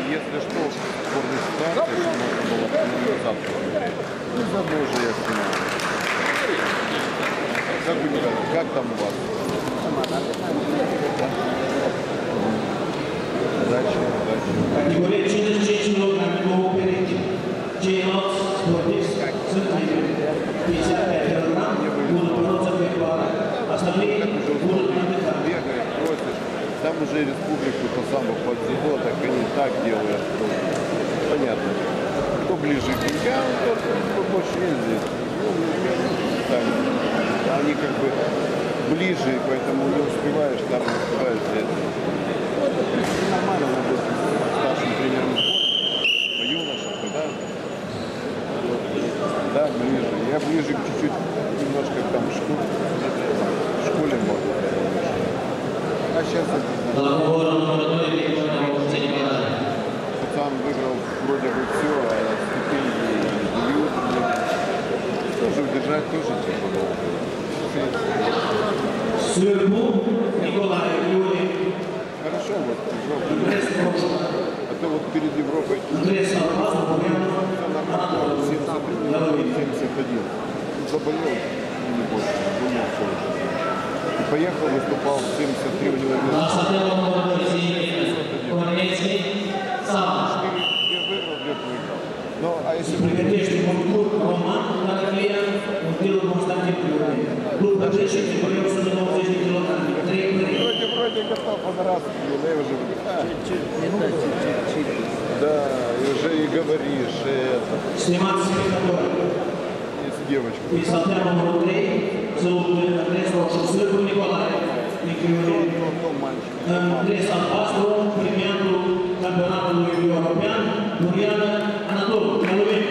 Если что, в сборной ситуации, что можно было завтра. Ну, забыл же я снимаю. Как там у вас? Удачи, удачи. Там уже республику то самое подзело, так они так делают. Понятно. Кто ближе к деньгам, тот больше ездит. Они как бы ближе, поэтому не успеваешь, там успеваешь взять. Нормально надо с старшим тренером по юношам, да? Да, ближе. Я ближе чуть-чуть немножко там в школе могу. А сейчас пацан выиграл вроде бы все, а ступеньки тоже удержать тоже тяжело. Хорошо, вот Европа. А то вот перед Европой 71. Заболел не больше, думал тоже. Поехал, выступал в 73 Ну, а если бы... Вроде готов, он раз, да, и уже... Да, и уже и говоришь, и это... Сниматься с девочкой. Андрей Сноуш, Серега Николаев, Андрей Сноуш, премьер чемпионата Европеан, Вильям Анатолий, Головин.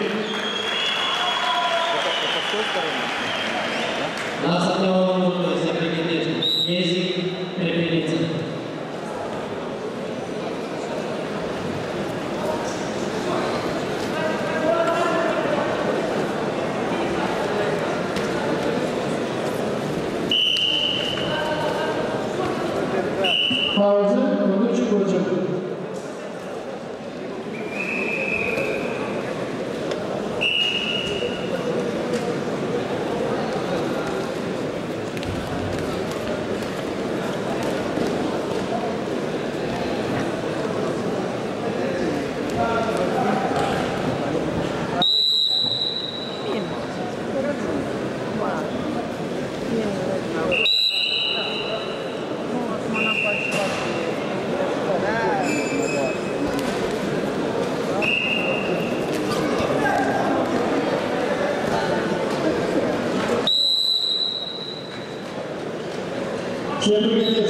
На сотовом номере запрягает язык перепелица. Продолжение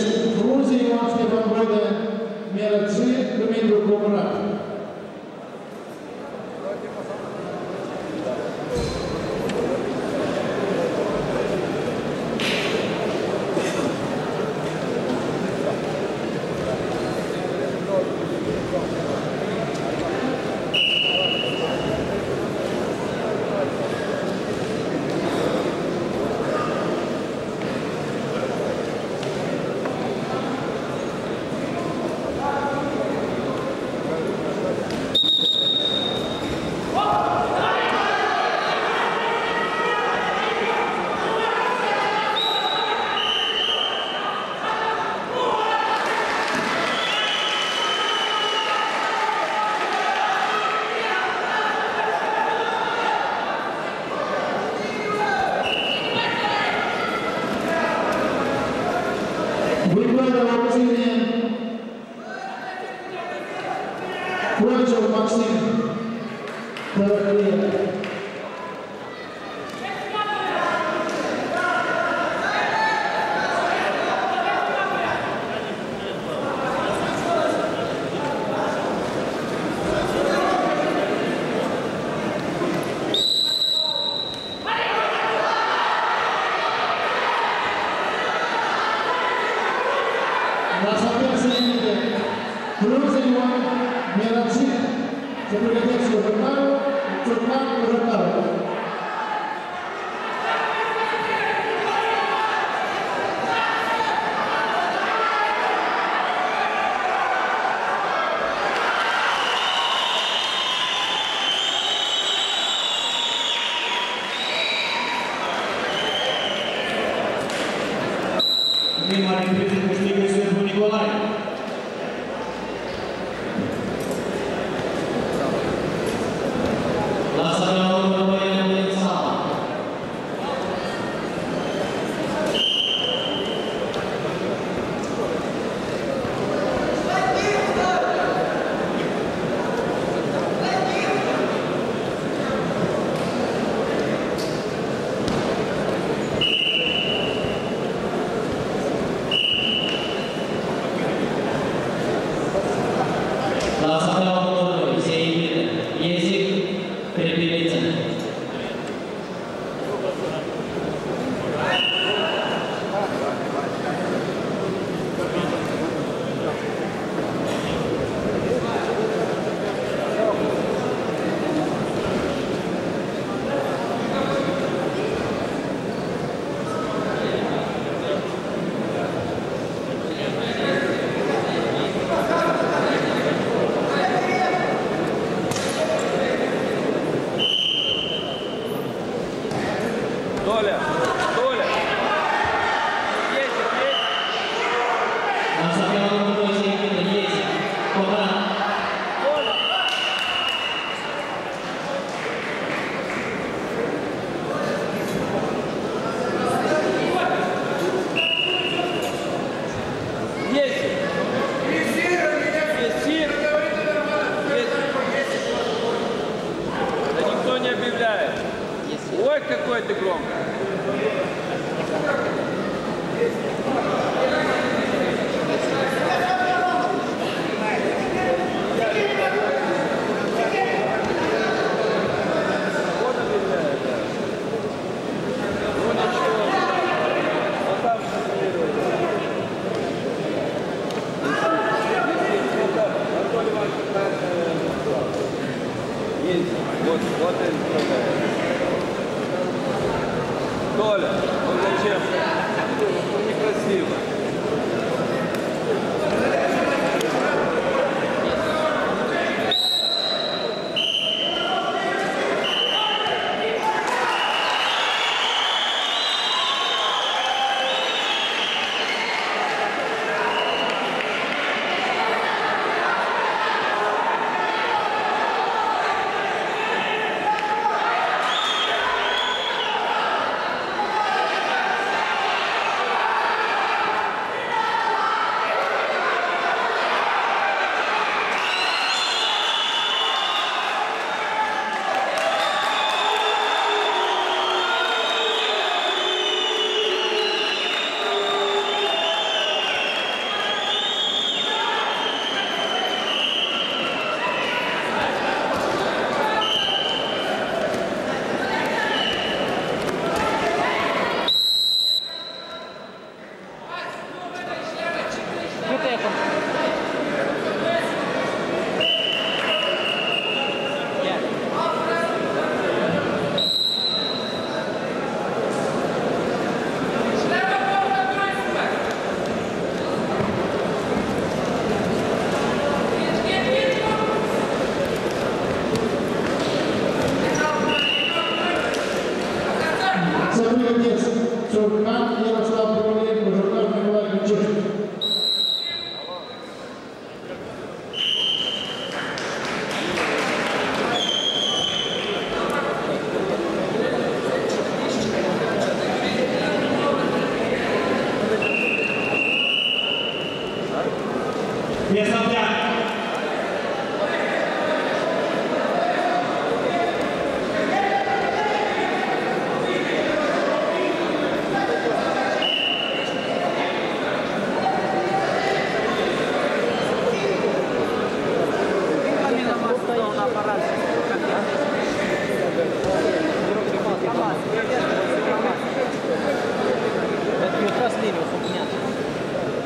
следует... на соответствии крузию Миранчик за пригодевшую журналу Крутна журналу.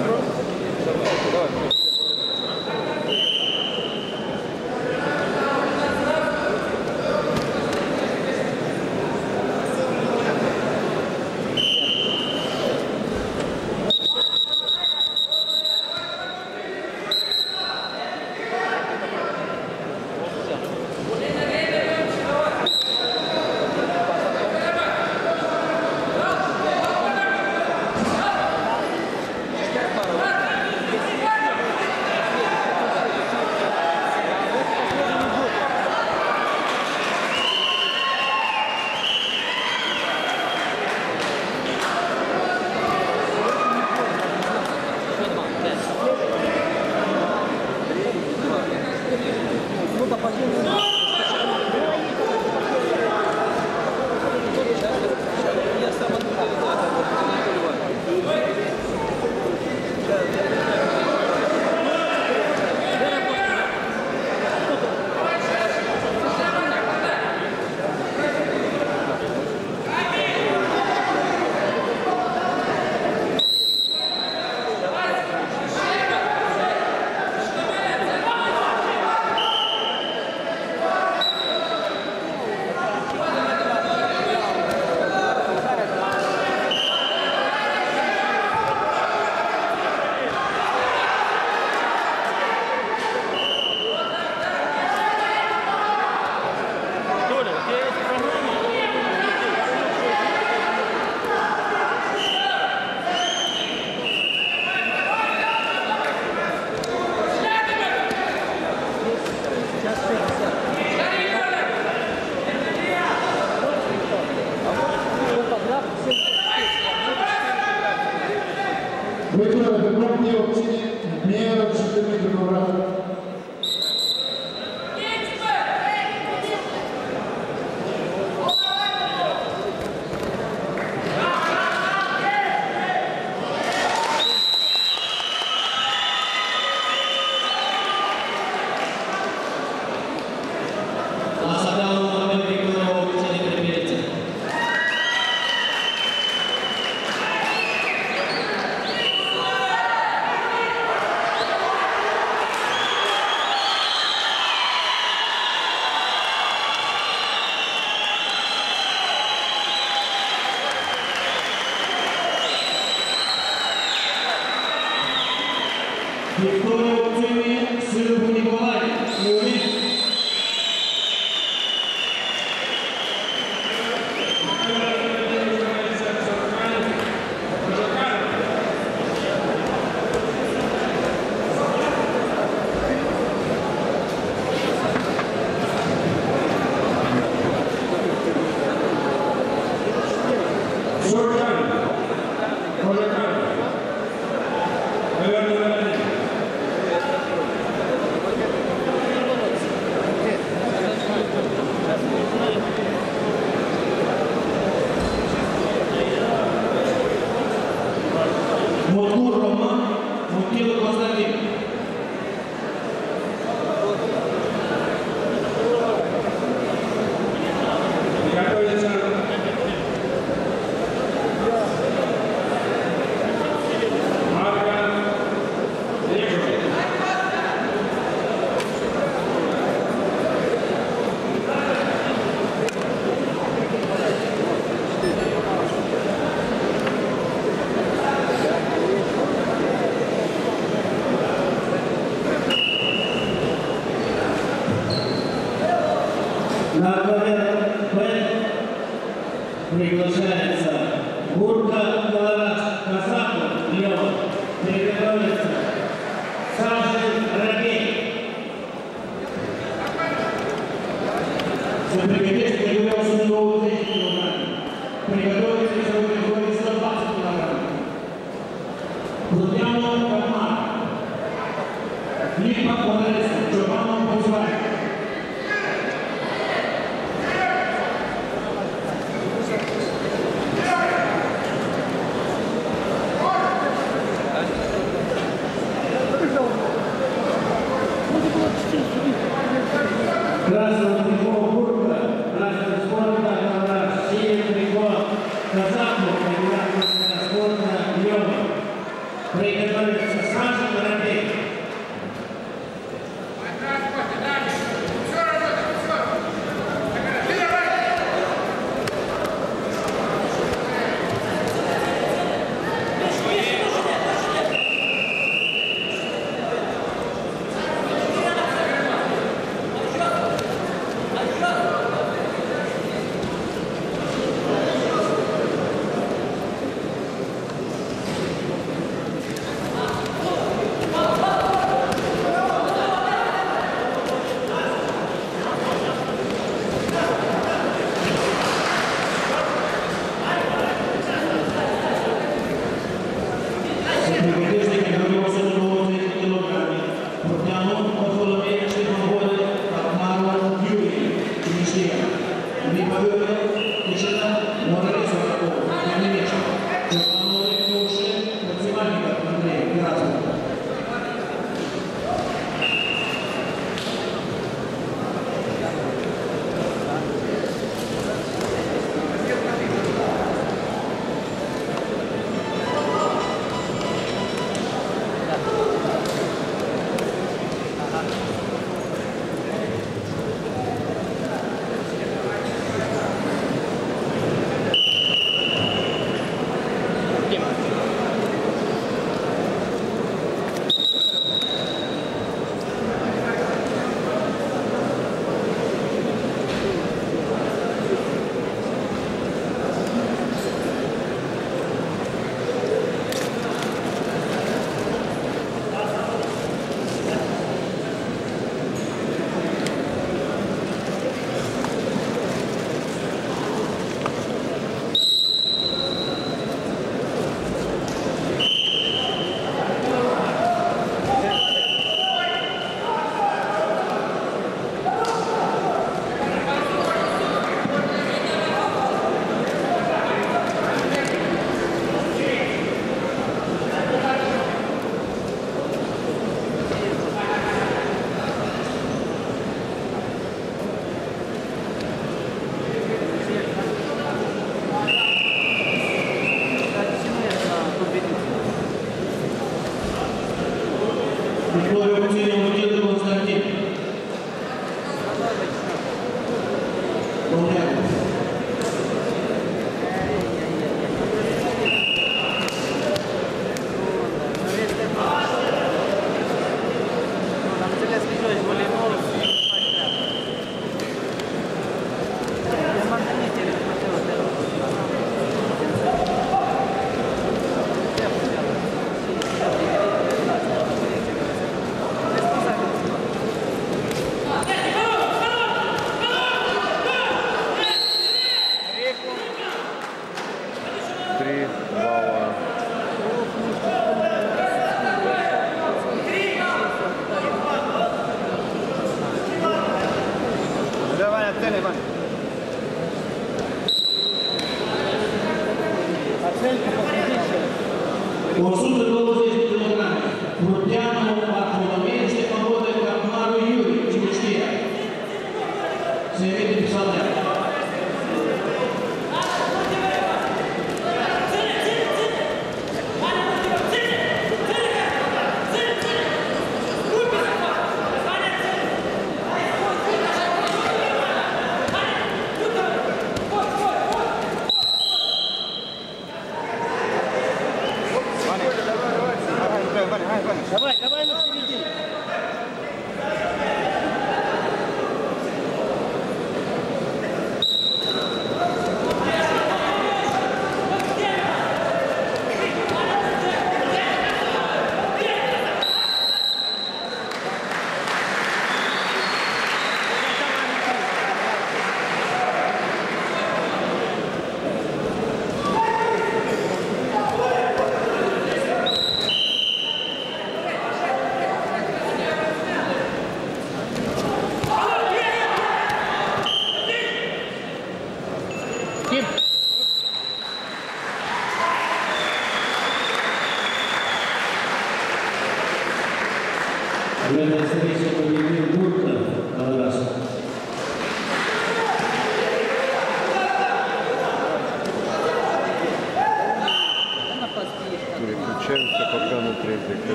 Вопрос?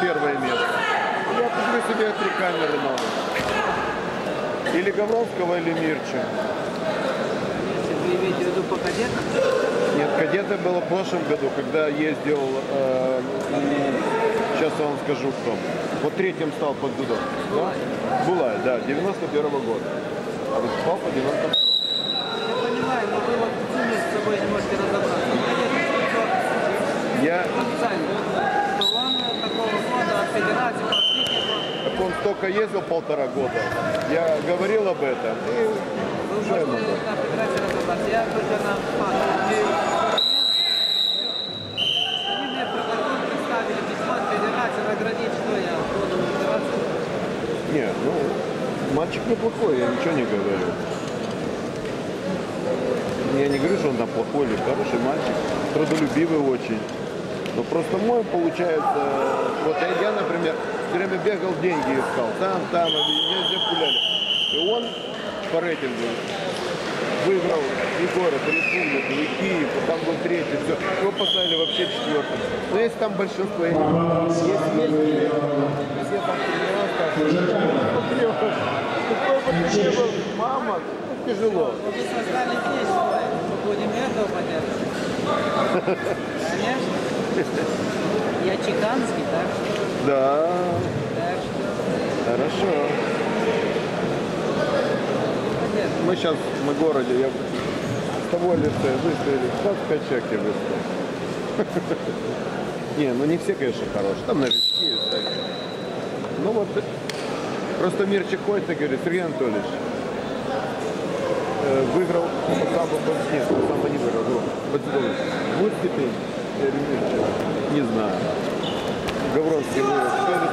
Первое место. я куплю себе 3 камеры новых. Или Гавровского, или Мирча. Вы имеете в виду по кадетам? Нет, кадеты было в прошлом году, когда ездил, сейчас я вам скажу кто. Вот 3-м стал под дудок. Булай, да, 91-го года. А выступал по 92-му. Я понимаю, но вы вот с собой не можете разобраться. Я... Так он только ездил 1,5 года. Я говорил об этом. И уже ему. Нет, ну, мальчик неплохой, я ничего не говорю. Я не говорю, что он там плохой или хороший мальчик, трудолюбивый очень. Но просто мой получается, вот я, например, все время бегал, деньги искал, там, везде гуляли. И он по рейтингу выиграл и город, и республику, и Киев, и там был 3-й, все. Его поставили вообще 4-м. Но если там большинство, я не знаю, если там тренировка, то мама, тяжело. Будем этого понять. Я чеканский, так что? Да. Так что... Хорошо. Понятно. Мы сейчас на городе, я с того лица выставили, как в качаке выставил. Не, ну не все, конечно, хорошие. Там новички и так. Ну вот, просто Мирчик ходит и говорит, Сергей Анатольевич, выиграл самбо, нет, самбо не выиграл, будет степень. Не знаю. Гавровский вырос. Что это в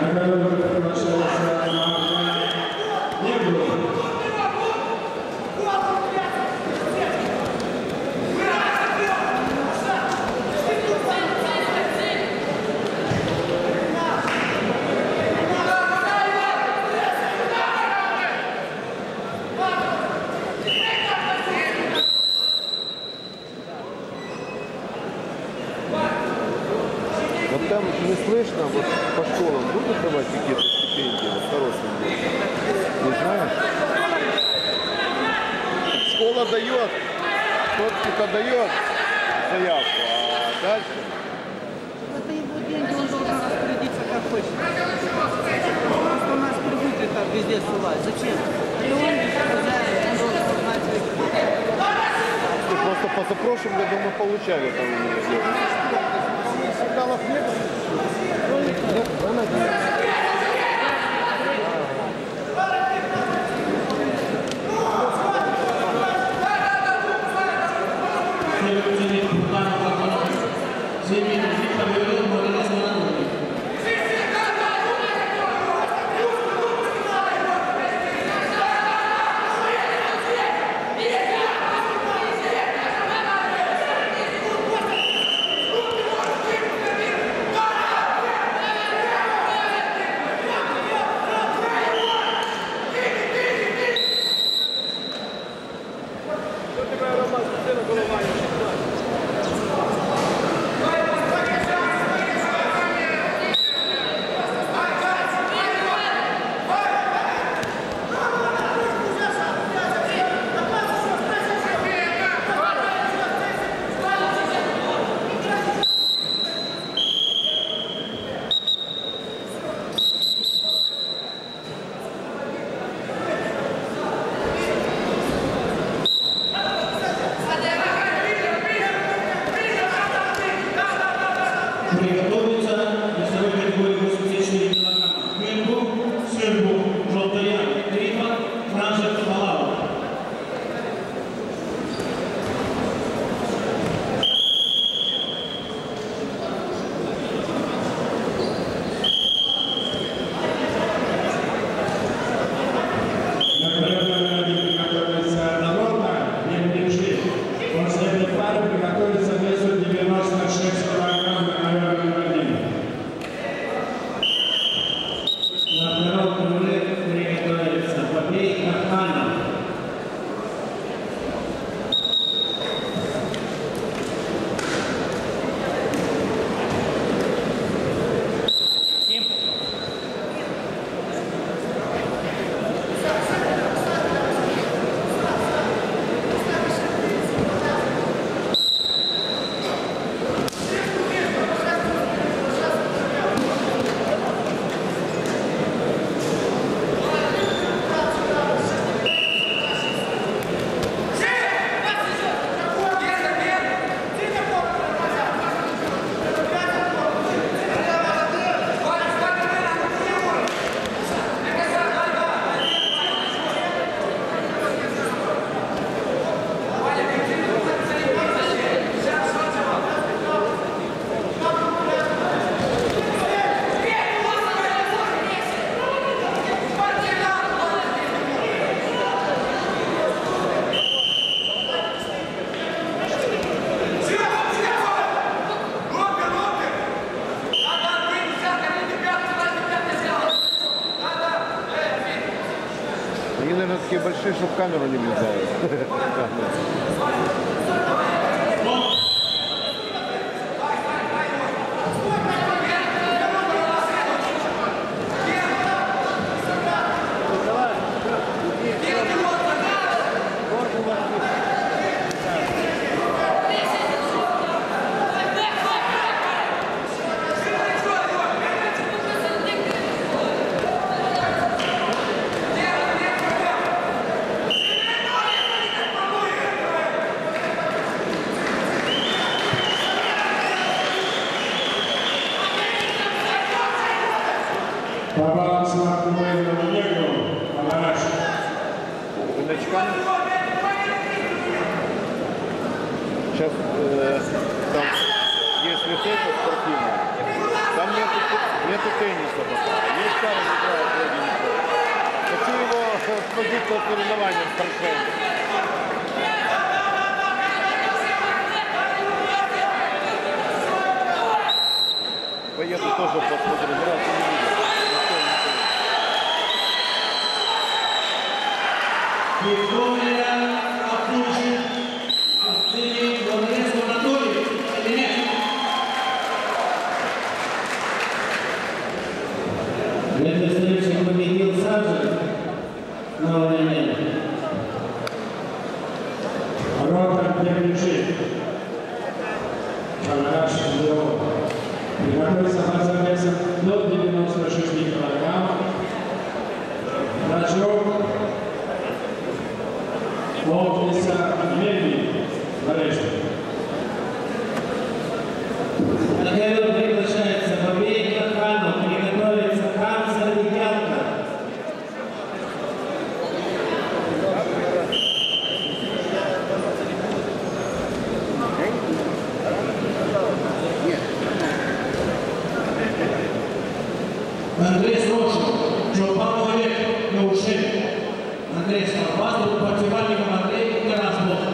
Республике там не слышно, вот по школам будут давать какие-то стипендии, вот, хорошие люди? Не знаешь? Школа дает, тот кто-то дает заявку, а дальше? Это его деньги, он должен распорядиться как хочет. Просто у нас прибытие там везде ссылают. Зачем? И он должен узнать свои. Просто позапрошлым году мы получали там университет. Сигналов нет? Нет, она нет. Приготовиться к весу 96 кг. Они такие большие, чтобы камеру не влезают. Андрей Сноуш, Чопан Олег Наушин, Андрей Сноуш, противником Андрей Таран Львович.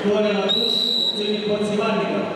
Виктория на туз, цели противальников.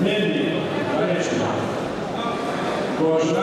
Медленно, конечно. Кожа.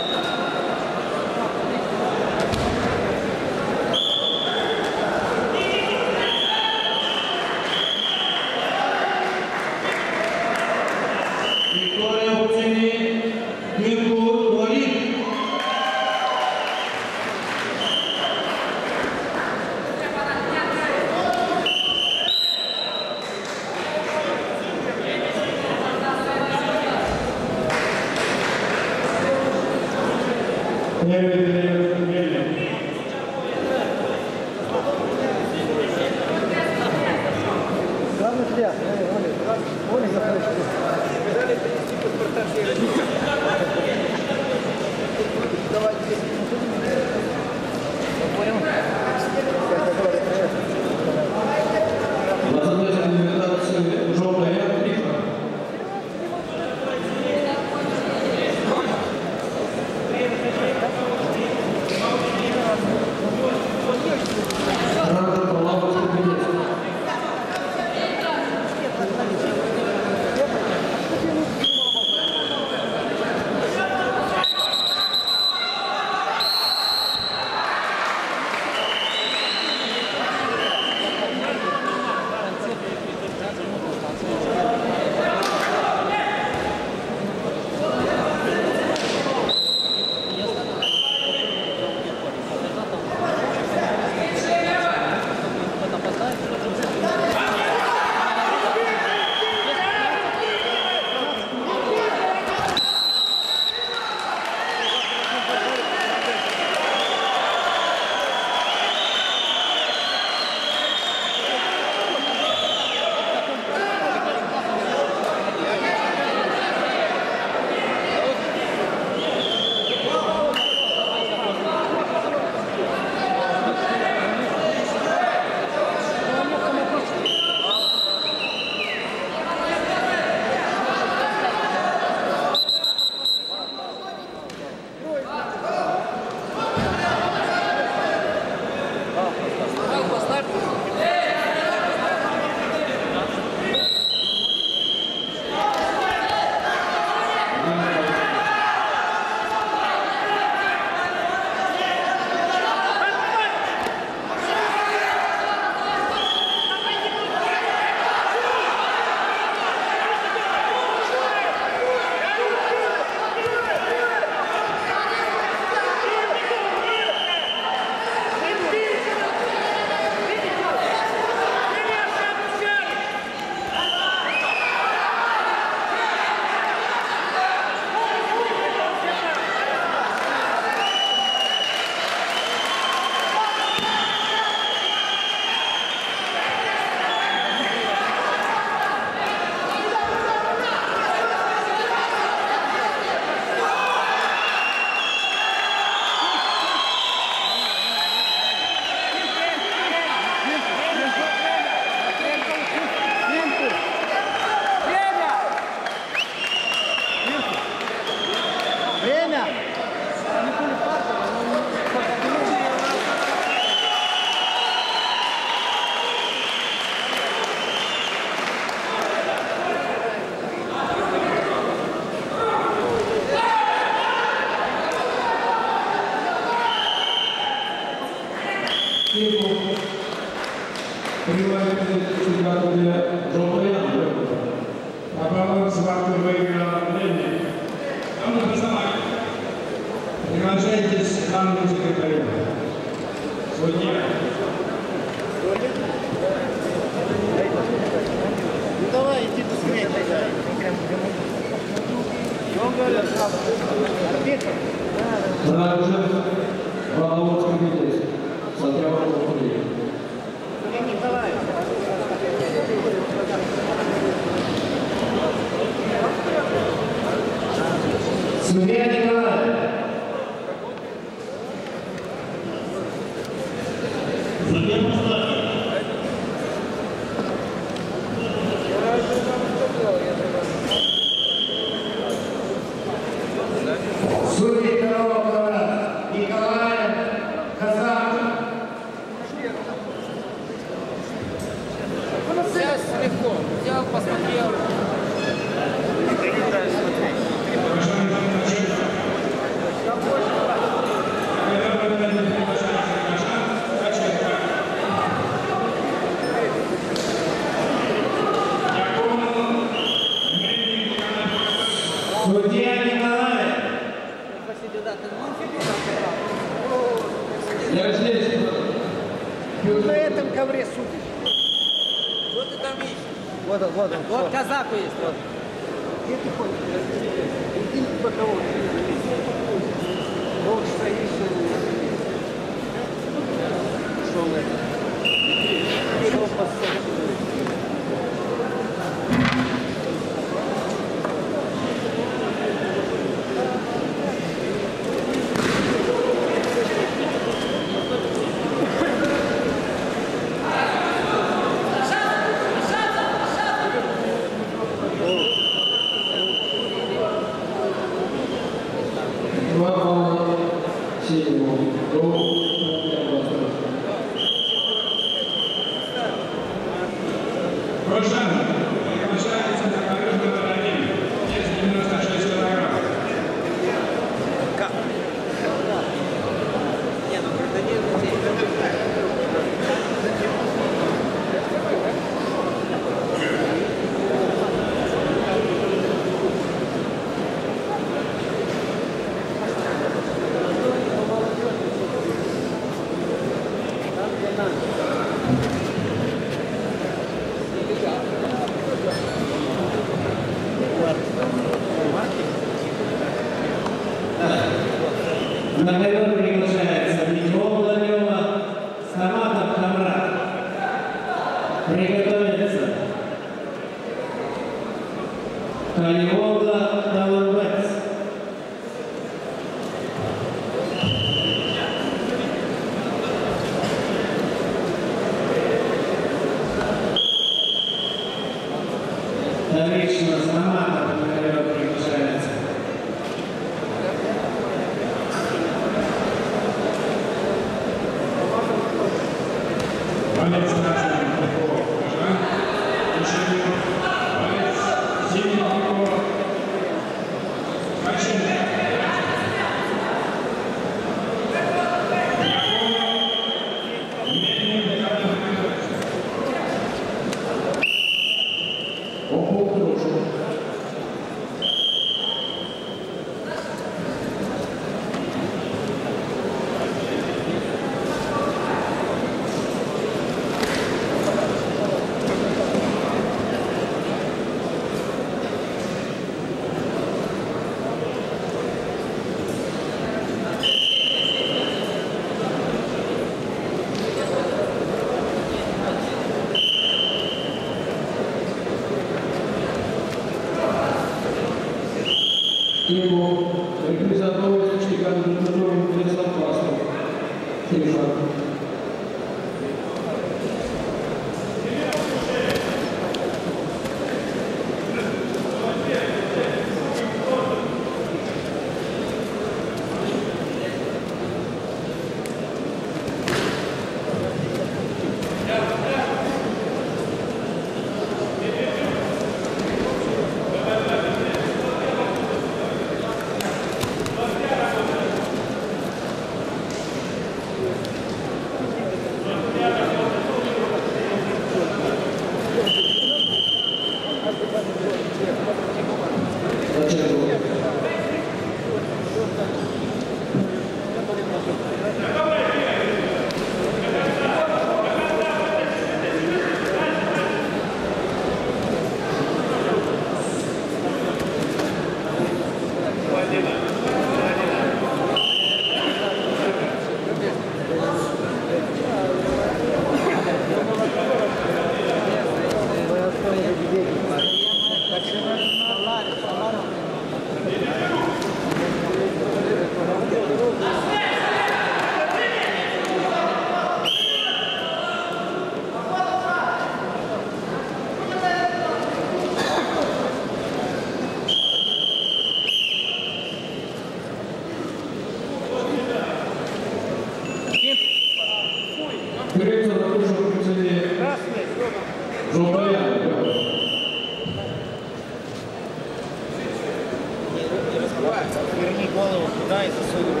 Верни голову туда и засуни.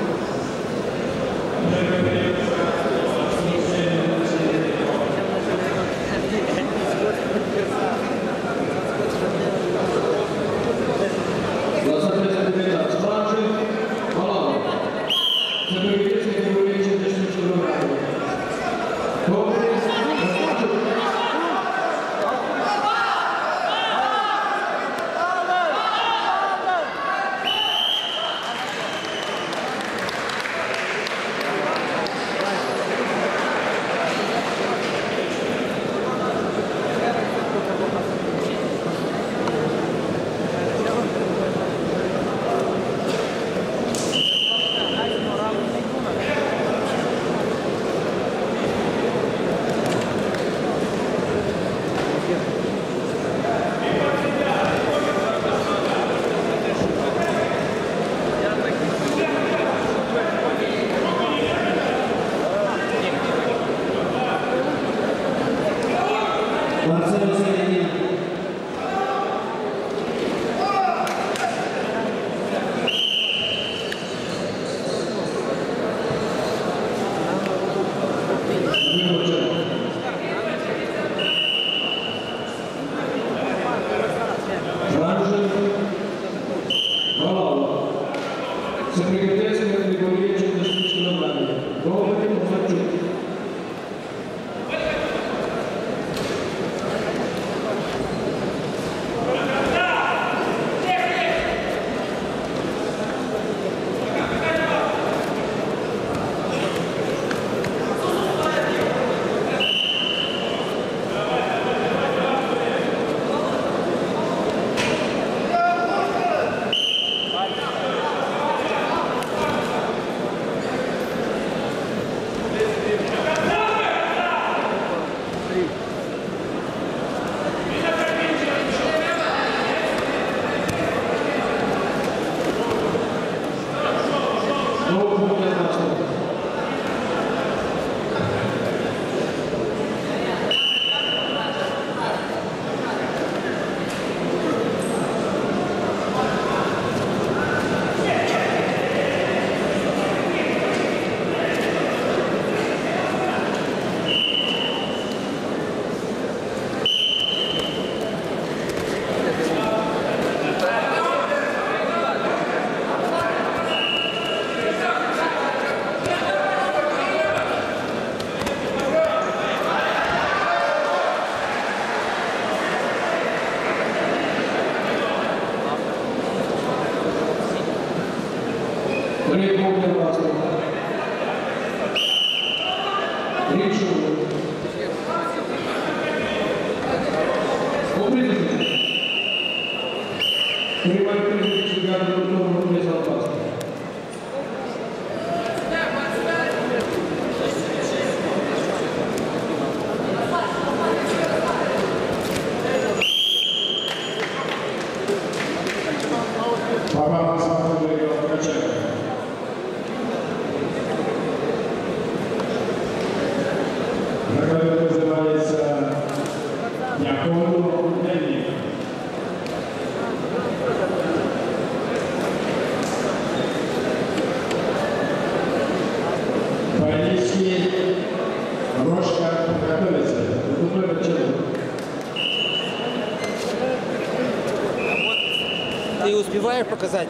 Показать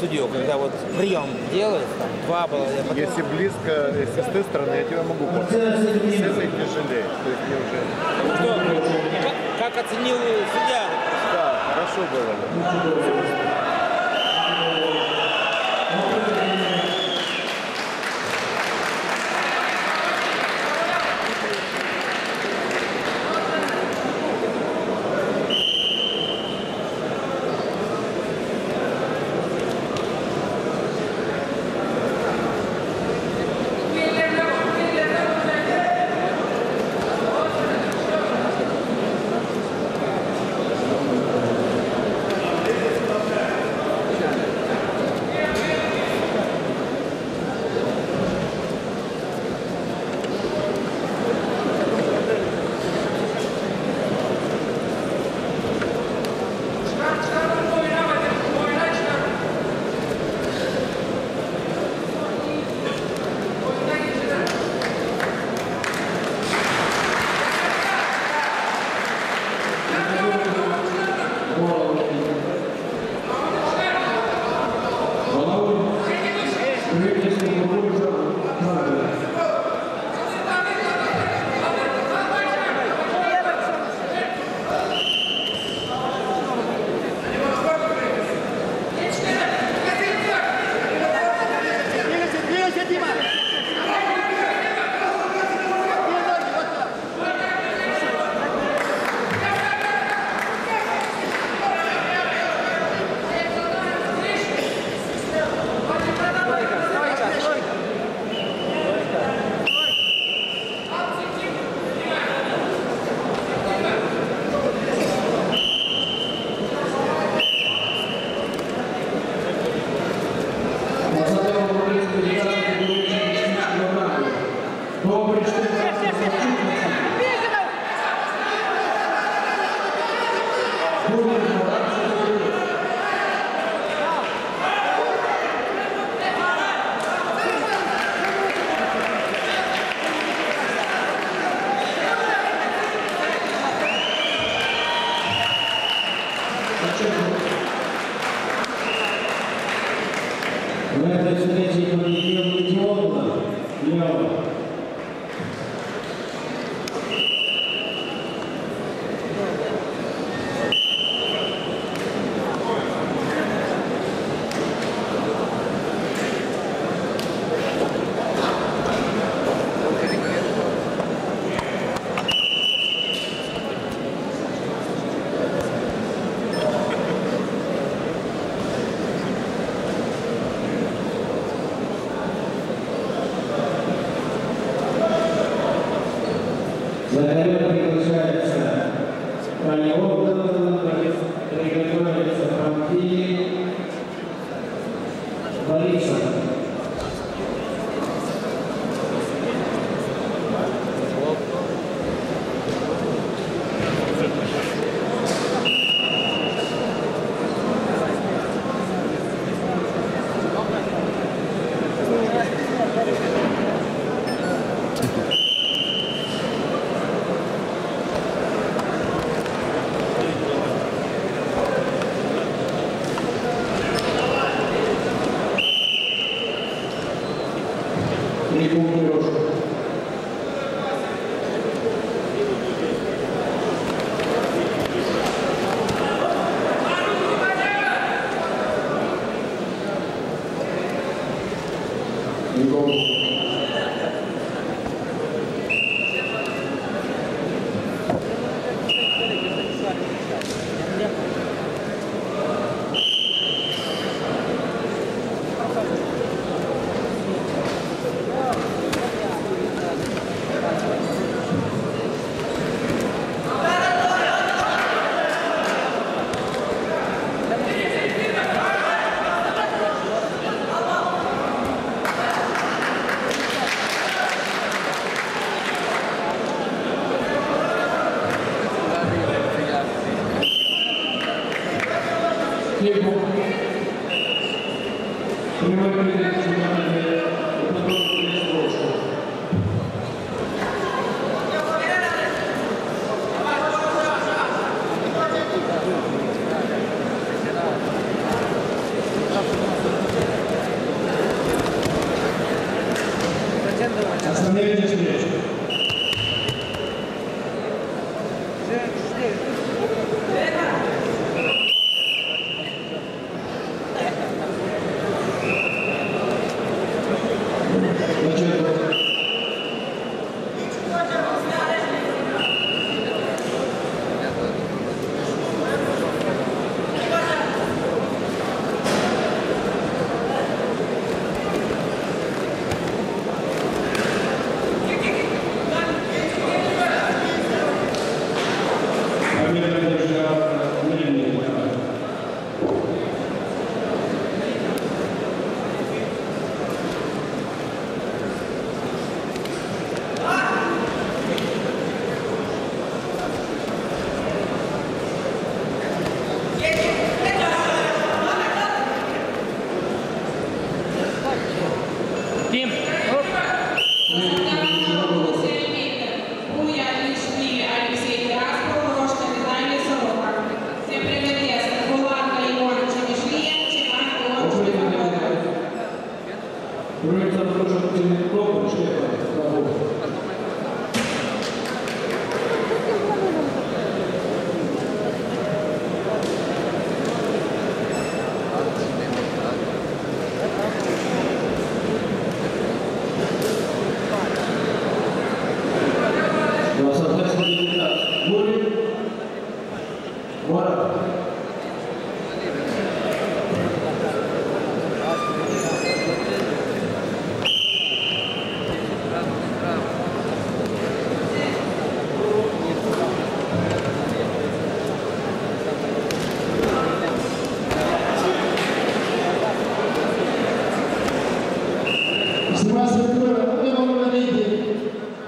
судью, когда вот прием делают, там два было. Если близко, если с той стороны, я тебя могу показать. С этой тяжелее. То есть неужели. Ну что, как оценил судья? Да, хорошо было.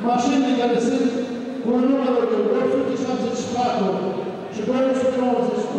Машины, колеса, курнула, горшки, шансы, шпаку, шпаку, шпаку,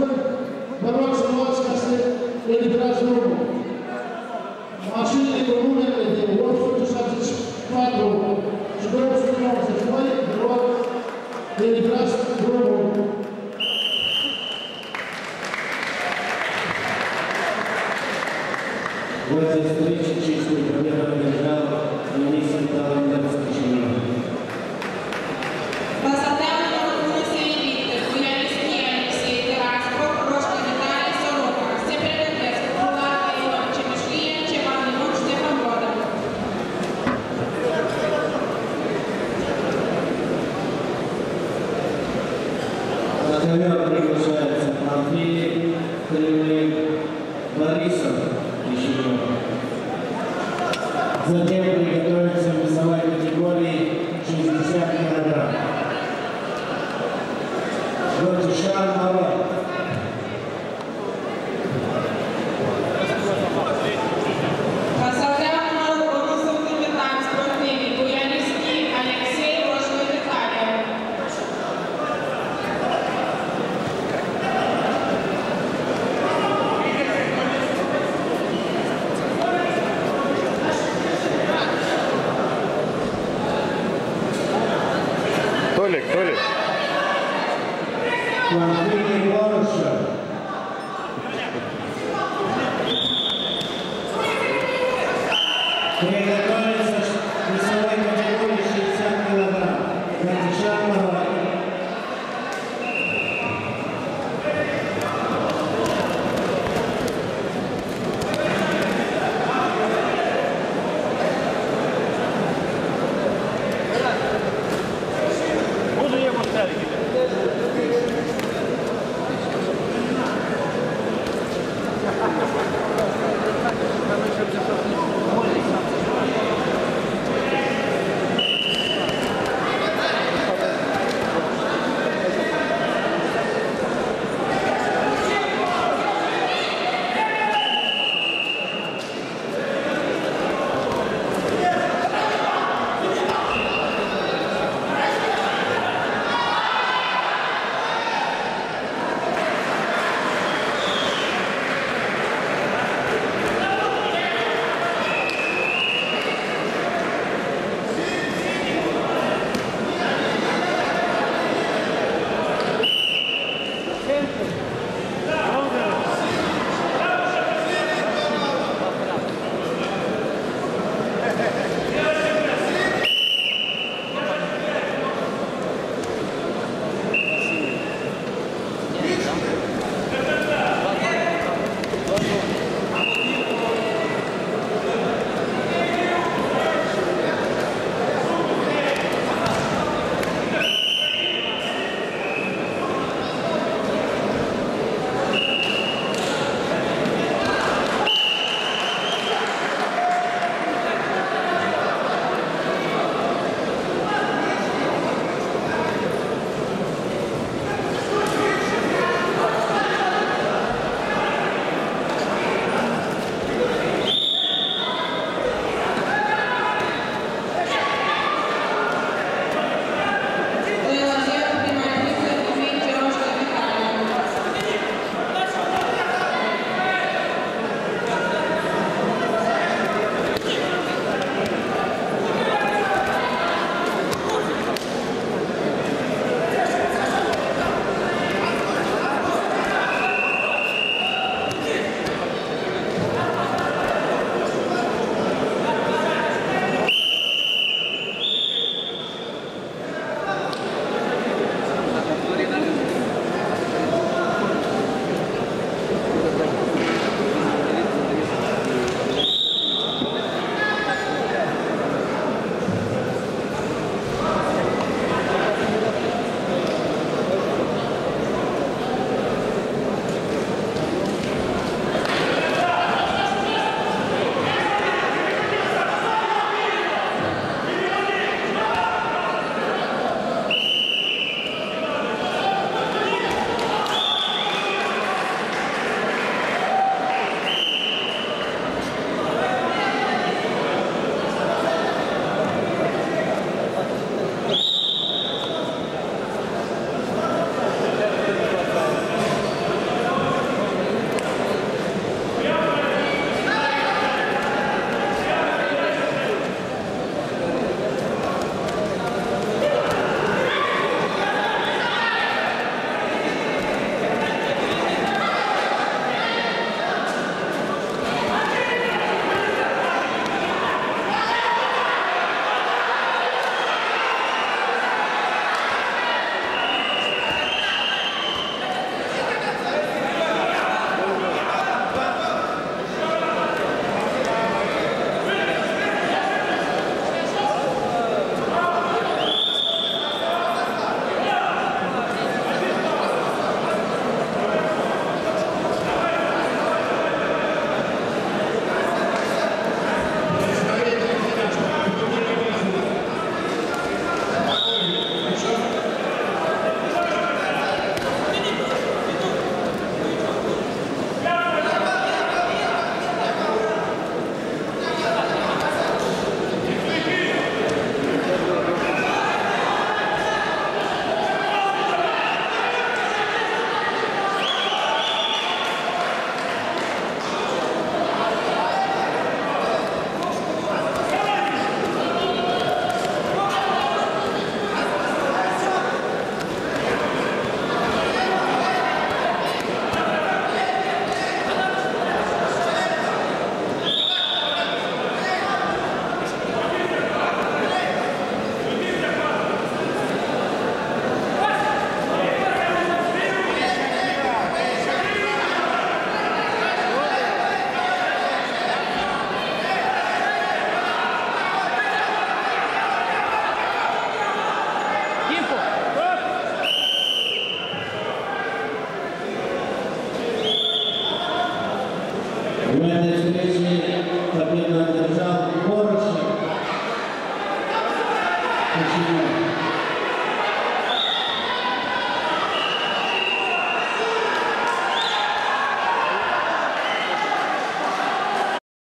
Приготовиться.